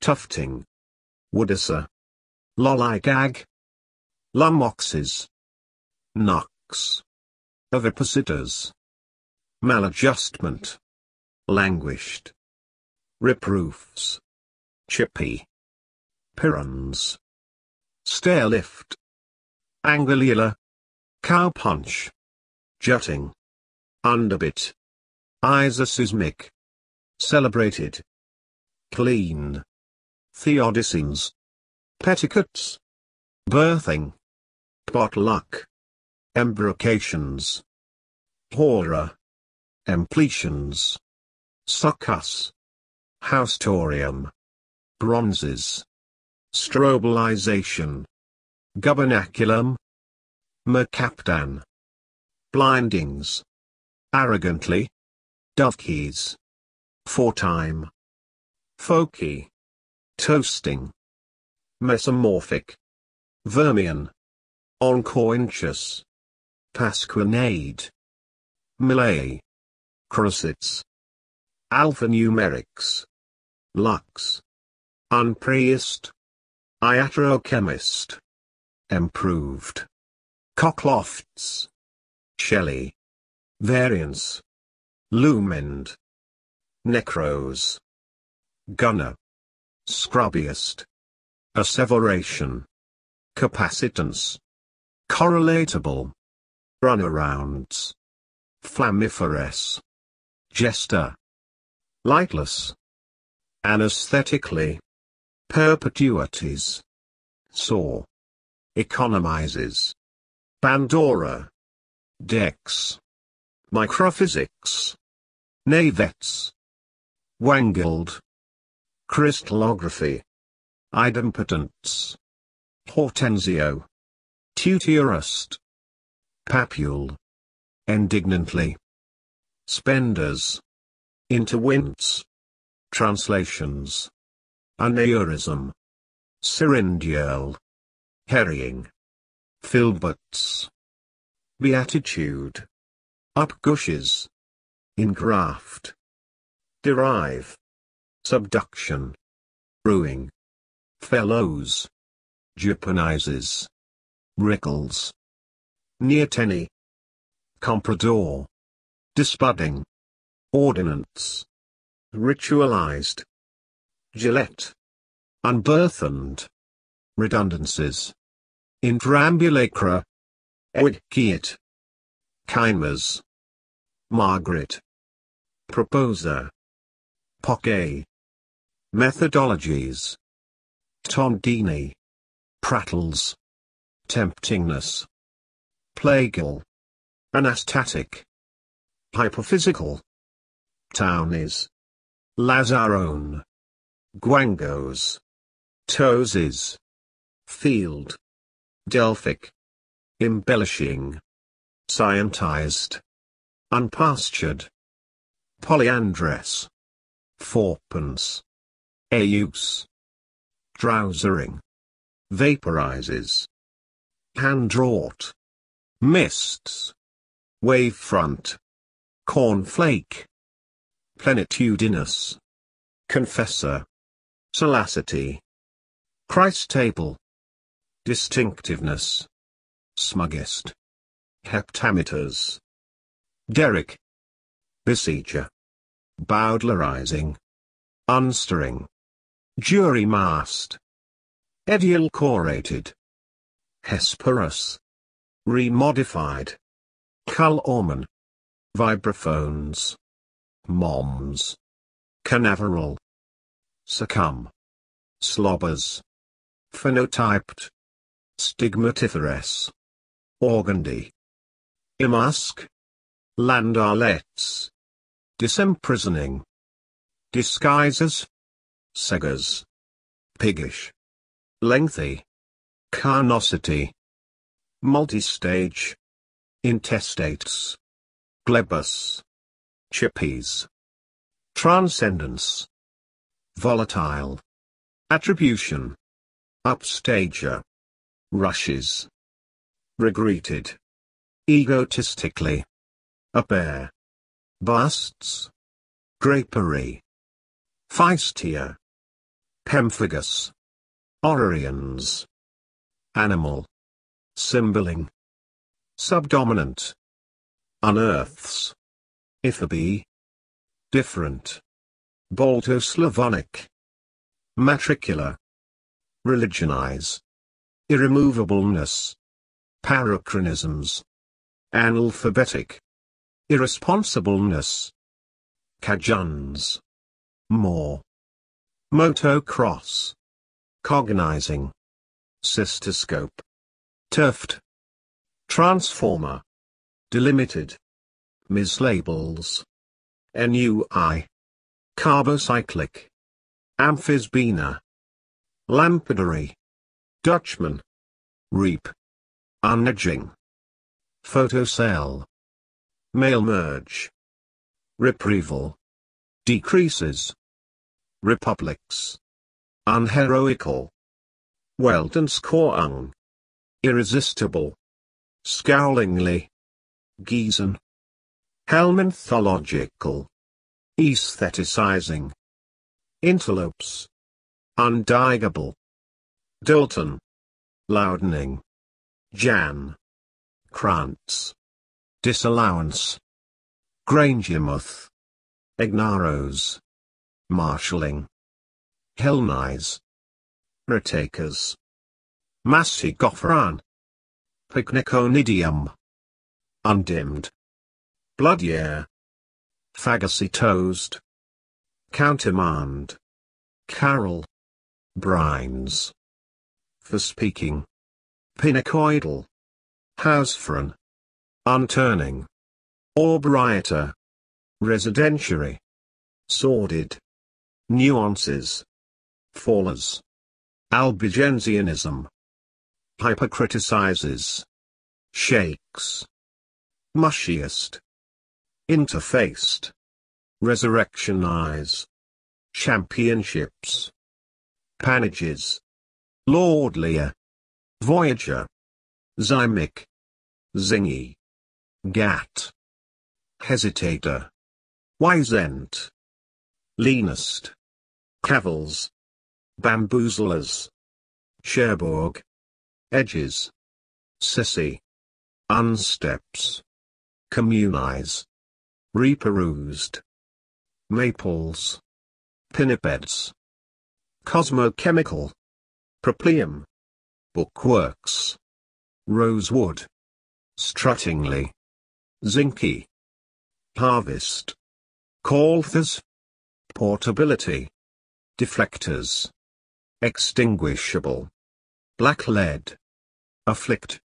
Tufting. Woodicer. Lollygag. Lummoxes. Nux. Ovipositors. Maladjustment. Languished. Reproofs. Chippy. Pirons. Stairlift. Angulilla. Cowpunch. Jutting. Underbit. Isosismic. Celebrated. Clean. Theodicenes. Petticoats. Birthing. Potluck. Embrocations. Hora. Empletions. Succus. Haustorium. Bronzes. Strobilization. Gubernaculum. Mercaptan. Blindings. Arrogantly. Dovekies. Foretime. Foci. Toasting. Mesomorphic. Vermian. Onchoinchus. Pasquinade. Millay. Crocets. Alphanumerics. Lux. Unpriest. Iatrochemist. Improved. Cocklofts. Shelley. Variance. Lumined. Necros. Gunner. Scrubbiest. Asseveration. Capacitance. Correlatable. Runarounds. Flammiferous. Jester. Lightless. Anesthetically. Perpetuities. Saw. Economizes. Bandora. Dex. Microphysics. Navets. Wangled. Crystallography. Idempotence. Hortensio. Tutorist. Papule. Indignantly. Spenders. Interwints. Translations. Aneurism. Syrindial. Herring. Filberts. Beatitude. Up gushes. Engraft. Derive. Subduction. Brewing. Fellows. Japanizes. Rickles. Neoteny. Comprador. Dispudding. Ordinance. Ritualized. Gillette. Unburthened. Redundancies. Intrambulacra. Ewikiate. Chimas. Margaret. Proposer. Poque. Methodologies. Tondini. Prattles. Temptingness. Plagal. Anastatic. Hyperphysical. Townies. Lazarone. Guangos. Toses. Field. Delphic. Embellishing. Scientized. Unpastured. Polyandress. Fourpence. Use. Drowsering. Vaporizes. Hand-wrought. Mists. Wavefront. Cornflake. Plenitudinous. Confessor. Salacity. Christ table. Distinctiveness. Smuggest. Heptameters. Derrick. Beseecher. Bowdlerizing. Unstirring. Jury mast. Edulcorated. Hesperus. Remodified. Cullorman. Vibraphones. Moms. Canaveral. Succumb. Slobbers. Phenotyped. Stigmatiferous. Organdy. Imusk. Landalets. Disemprisoning. Disguises. Seggers. Piggish. Lengthy. Carnosity. Multistage. Intestates. Glebus. Chippies. Transcendence. Volatile. Attribution. Upstager. Rushes. Regretted. Egotistically. Upbear. Busts. Drapery. Phaistia. Pemphigus. Orarians. Animal. Cymbeling. Subdominant. Unearths. Ithaby. Different. Balto-Slavonic. Matricular. Religionize. Irremovableness. Parochronisms. Analphabetic. Irresponsibleness. Cajuns. More. Motocross. Cognizing. Cystoscope. Tuft. Transformer. Delimited. Mislabels. NUI. Carbocyclic. Amphisbena. Lampedary. Dutchman. Reap. Unedging. Photocell. Male merge. Reprieval. Decreases. Republics. Unheroical. Weldenskoung. Irresistible. Scowlingly. Giesen. Helminthological. Aestheticizing. Interlopes. Undigable. Dalton. Loudening. Jan. Krantz. Disallowance. Grangemouth. Ignaros. Marshalling. Hellnies. Retakers. Massigophran. Picniconidium. Undimmed. Bloodyear. Fagocy toast. Countermand. Carol. Brines. For speaking. Pinacoidal. Housefron. Unturning. Orbriator. Residentiary. Sordid. Nuances. Fallers. Albigensianism. Hypercriticizes. Shakes. Mushiest. Interfaced. Resurrection eyes. Championships. Panages. Lordlier. Voyager. Zymic. Zingy. Gat. hesitator. Wisent. Leanest. Cavils. Bamboozlers. Cherbourg. Edges. Sissy. Unsteps. Communize. Reperused. Maples. Pinnipeds. Cosmochemical. Propylaeum. Bookworks. Rosewood. Struttingly. Zinky. Harvest. Calthus. Portability. Deflectors. Extinguishable. Blacklead. Afflict.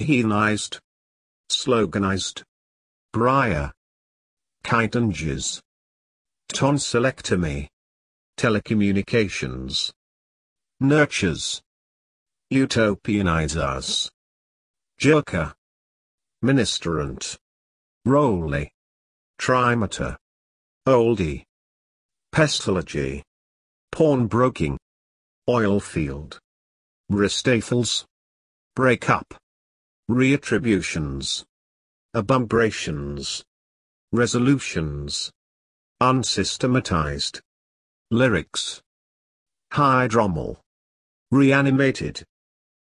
Heenized. Sloganized. Briar. Chitinges. Tonsillectomy. Telecommunications. Nurtures. Utopianizers. Jerker. Ministerant. Roly. Trimeter. Oldie. Pestology. Pawnbroking. Oilfield. Ristathels. Break up. Reattributions. Abumbrations. Resolutions. Unsystematized. Lyrics. Hydromal. Reanimated.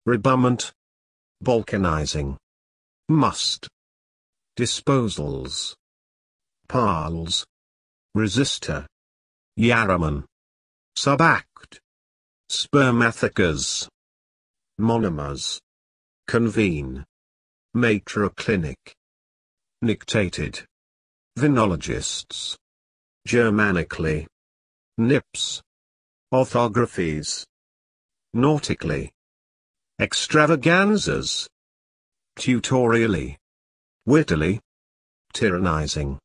Rebummant. Balkanizing. Must. Disposals. Parls. Resistor. Yarraman. Subact. Spermathecas. Monomers. Convene. Matroclinic. Nictated. Vinologists. Germanically. Nips. Orthographies. Nautically. Extravaganzas. Tutorially. Wittily. Tyrannizing.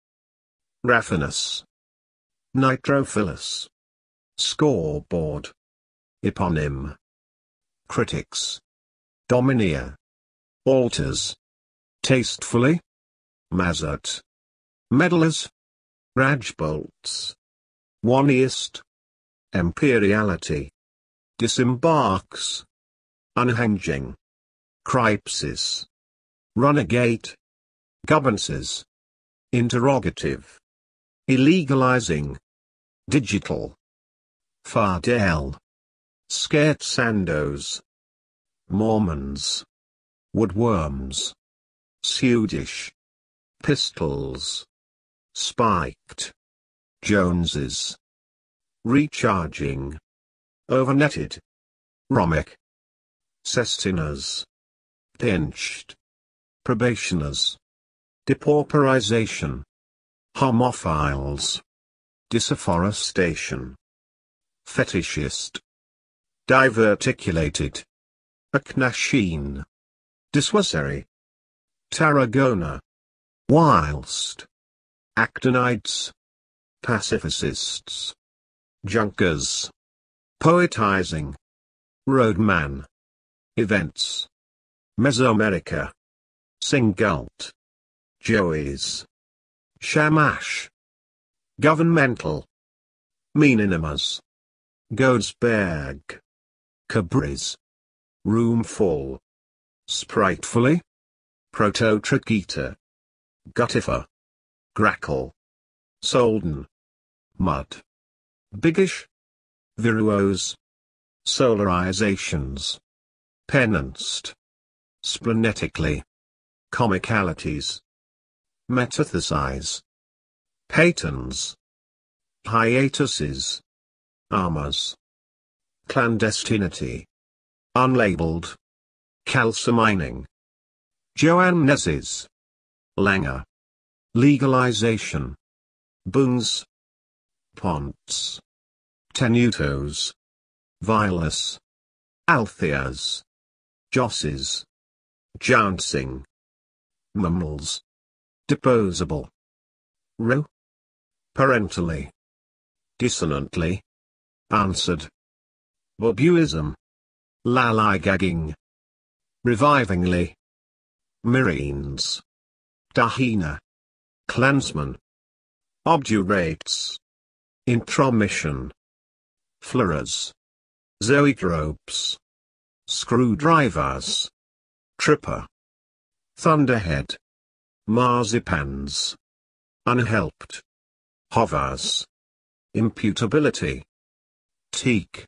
Raffinus. Nitrophilus. Scoreboard. Eponym. Critics. Domineer. Altars. Tastefully. Mazat. Meddlers. Rajbolts. Oneist. Imperiality. Disembarks. Unhinging. Crisis. Runagate. Gubbances. Interrogative. Illegalizing. Digital. Fardel. Scared Sandos. Mormons. Woodworms. Sudish. Pistols. Spiked. Joneses. Recharging. Overnetted. Romic. Sestiners. Pinched. Probationers. Depauperization. Homophiles. Disafforestation. Fetishist. Diverticulated. Agnashine. Dissuassory. Tarragona. Whilst. Actinides. Pacificists. Junkers. Poetizing. Roadman. Events. Mesoamerica. Singult. Joeys. Shamash. Governmental. Meaninimas. Godesberg. Cabris. Roomful. Spritefully. Prototracheta. Guttifer. Grackle. Solden. Mud. Biggish. Viruos. Solarizations. Penanced. Splenetically. Comicalities. Metathesize. Patons. Hiatuses. Armors. Clandestinity. Unlabeled. Calcimining. Joanneses. Langer. Legalization. Boons. Ponts. Tenutos. Vilus. Altheas. Josses. Jouncing. Mummels. Deposable. Row. Parentally. Dissonantly. Answered. Bobuism. Lallygagging. Revivingly. Myrines. Dahina. Clansman. Obdurates. Intromission. Flurers. Zoetropes. Screwdrivers. Tripper. Thunderhead. Marzipans. unhelped. Hovers. Imputability. Teak.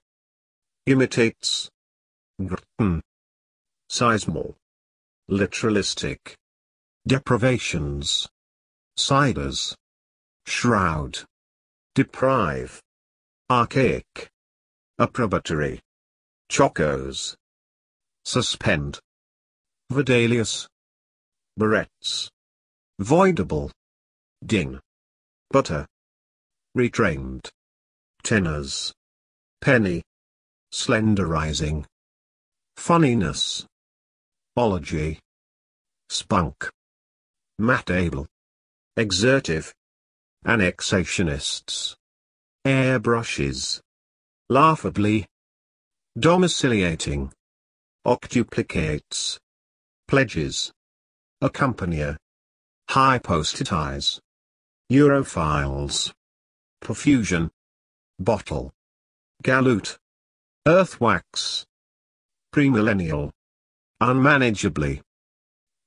Imitates. Grten. Seismal. Literalistic. Deprivations. Siders. Shroud. Deprive. Archaic. Approbatory. Chocos. Suspend. Vidalius. Barrettes. Voidable. Ding. Butter. Retrained. Tenors. Penny. Slenderizing. Funniness. Ology. Spunk. Matable. Exertive. Annexationists. Airbrushes. Laughably. Domiciliating. Octuplicates. Pledges. Accompanier. Hypostatize. Europhiles. Profusion. Bottle. Galoot. Earthwax. Premillennial. Unmanageably.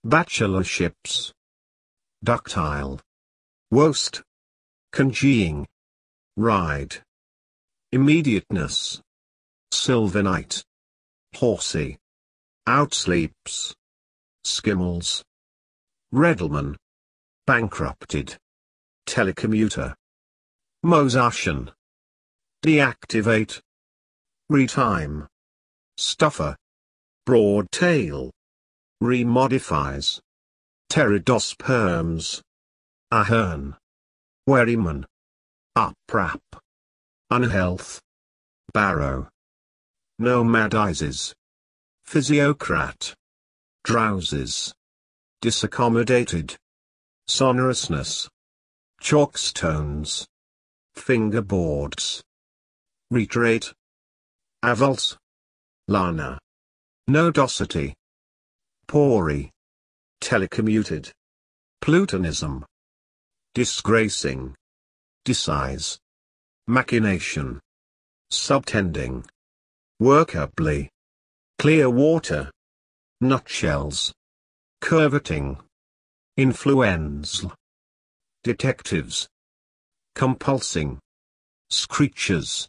Bachelorships. Ductile. Woast. Congeeing. Ride. Immediateness. Sylvanite. Horsey. Outsleeps. Skimmels. Redleman. Bankrupted. Telecommuter. Mosashan. Deactivate. Retime. Stuffer. Broad tail. Remodifies. Pteridosperms. Ahern. Wherryman. Uprap. Unhealth. Barrow. Nomadizes. Physiocrat. Drowses. Disaccommodated. Sonorousness. Chalkstones. Fingerboards. Retrate. Avulse. Lana. Nodosity. Pori. Telecommuted. Plutonism. Disgracing. Disguise. Machination. Subtending. Workably. Clear water. Nutshells. Curveting. Influenza. Detectives. Compulsing. Screechers.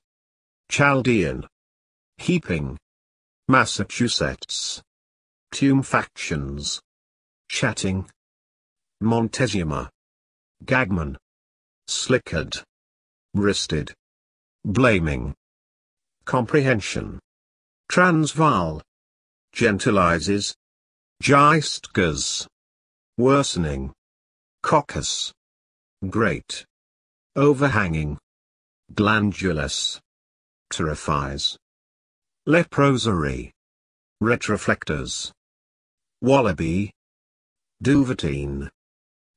Chaldean. Heaping. Massachusetts. Tumefactions. Chatting. Montezuma. Gagman. Slickered. Wristed. Blaming. Comprehension. Transvaal. Gentilizes. Geistgas. Worsening. Coccus. Great. Overhanging. Glandulous. Terrifies. Leprosary. Retroflectors. Wallaby. Duvetine.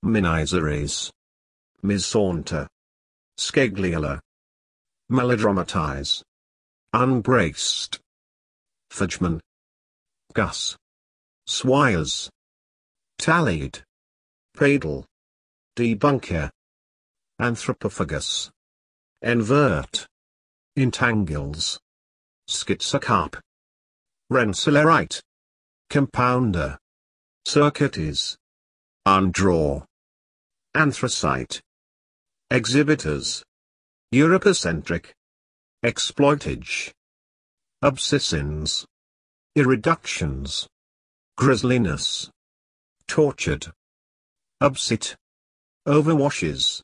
Miniseries. Misaunter. Scagliola. Melodramatize. Unbraced. Fudgeman. Gus. Swires. Tallied. Pradel. Debunker. Anthropophagus. Envert. Entangles. Schizocarp. Rensselaerite. Compounder. Circuities. Undraw. Anthracite. Exhibitors. Europocentric. Exploitage. Obsessions. Irreductions. Grisliness. Tortured. Obsit. Overwashes.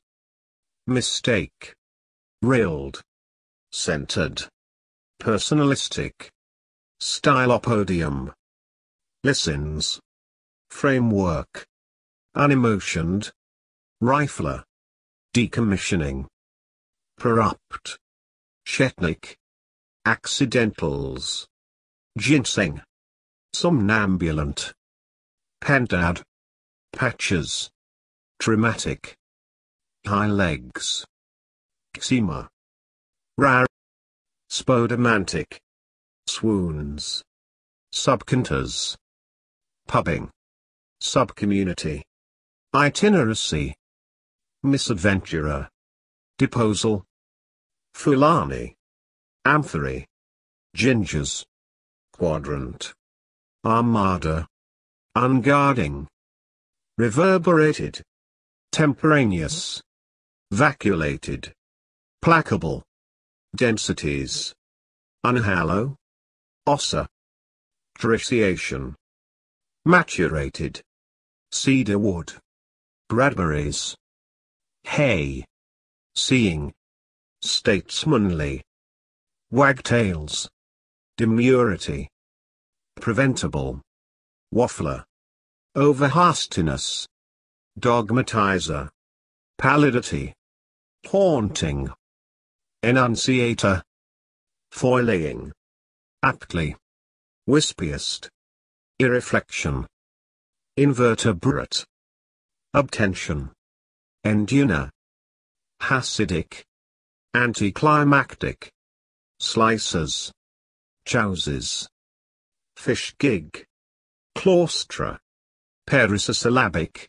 Mistake. Rilled. Centered. Personalistic. Stylopodium. Listens. Framework. Unemotioned. Rifler. Decommissioning. Perupt. Chetnik. Accidentals. Ginseng. Somnambulant. Pentad. Patches. Traumatic. High legs. Eczema. Rare. Spodomantic. Swoons. Subcanters. Pubbing. Subcommunity. Itineracy. Misadventurer. Deposal. Fulani. Amphory. Gingers. Quadrant. Armada. Unguarding. Reverberated. Temporaneous. Vacuolated. Placable. Densities. Unhallow. Ossa. Tritiation. Maturated. Cedar wood. Bradbury's. Hay. Seeing. Statesmanly. Wagtails. Demurity. Preventable. Waffler. Overhastiness. Dogmatizer. Pallidity. Haunting. Enunciator. Foiling. Aptly. Wispiest. Irreflection. Invertebrate. Obtention. Enduna. Hasidic. Anticlimactic. Slicers. Chowses. Fish gig. Claustra. Perisosyllabic.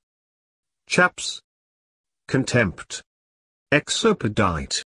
Chaps. Contempt. Exopodite.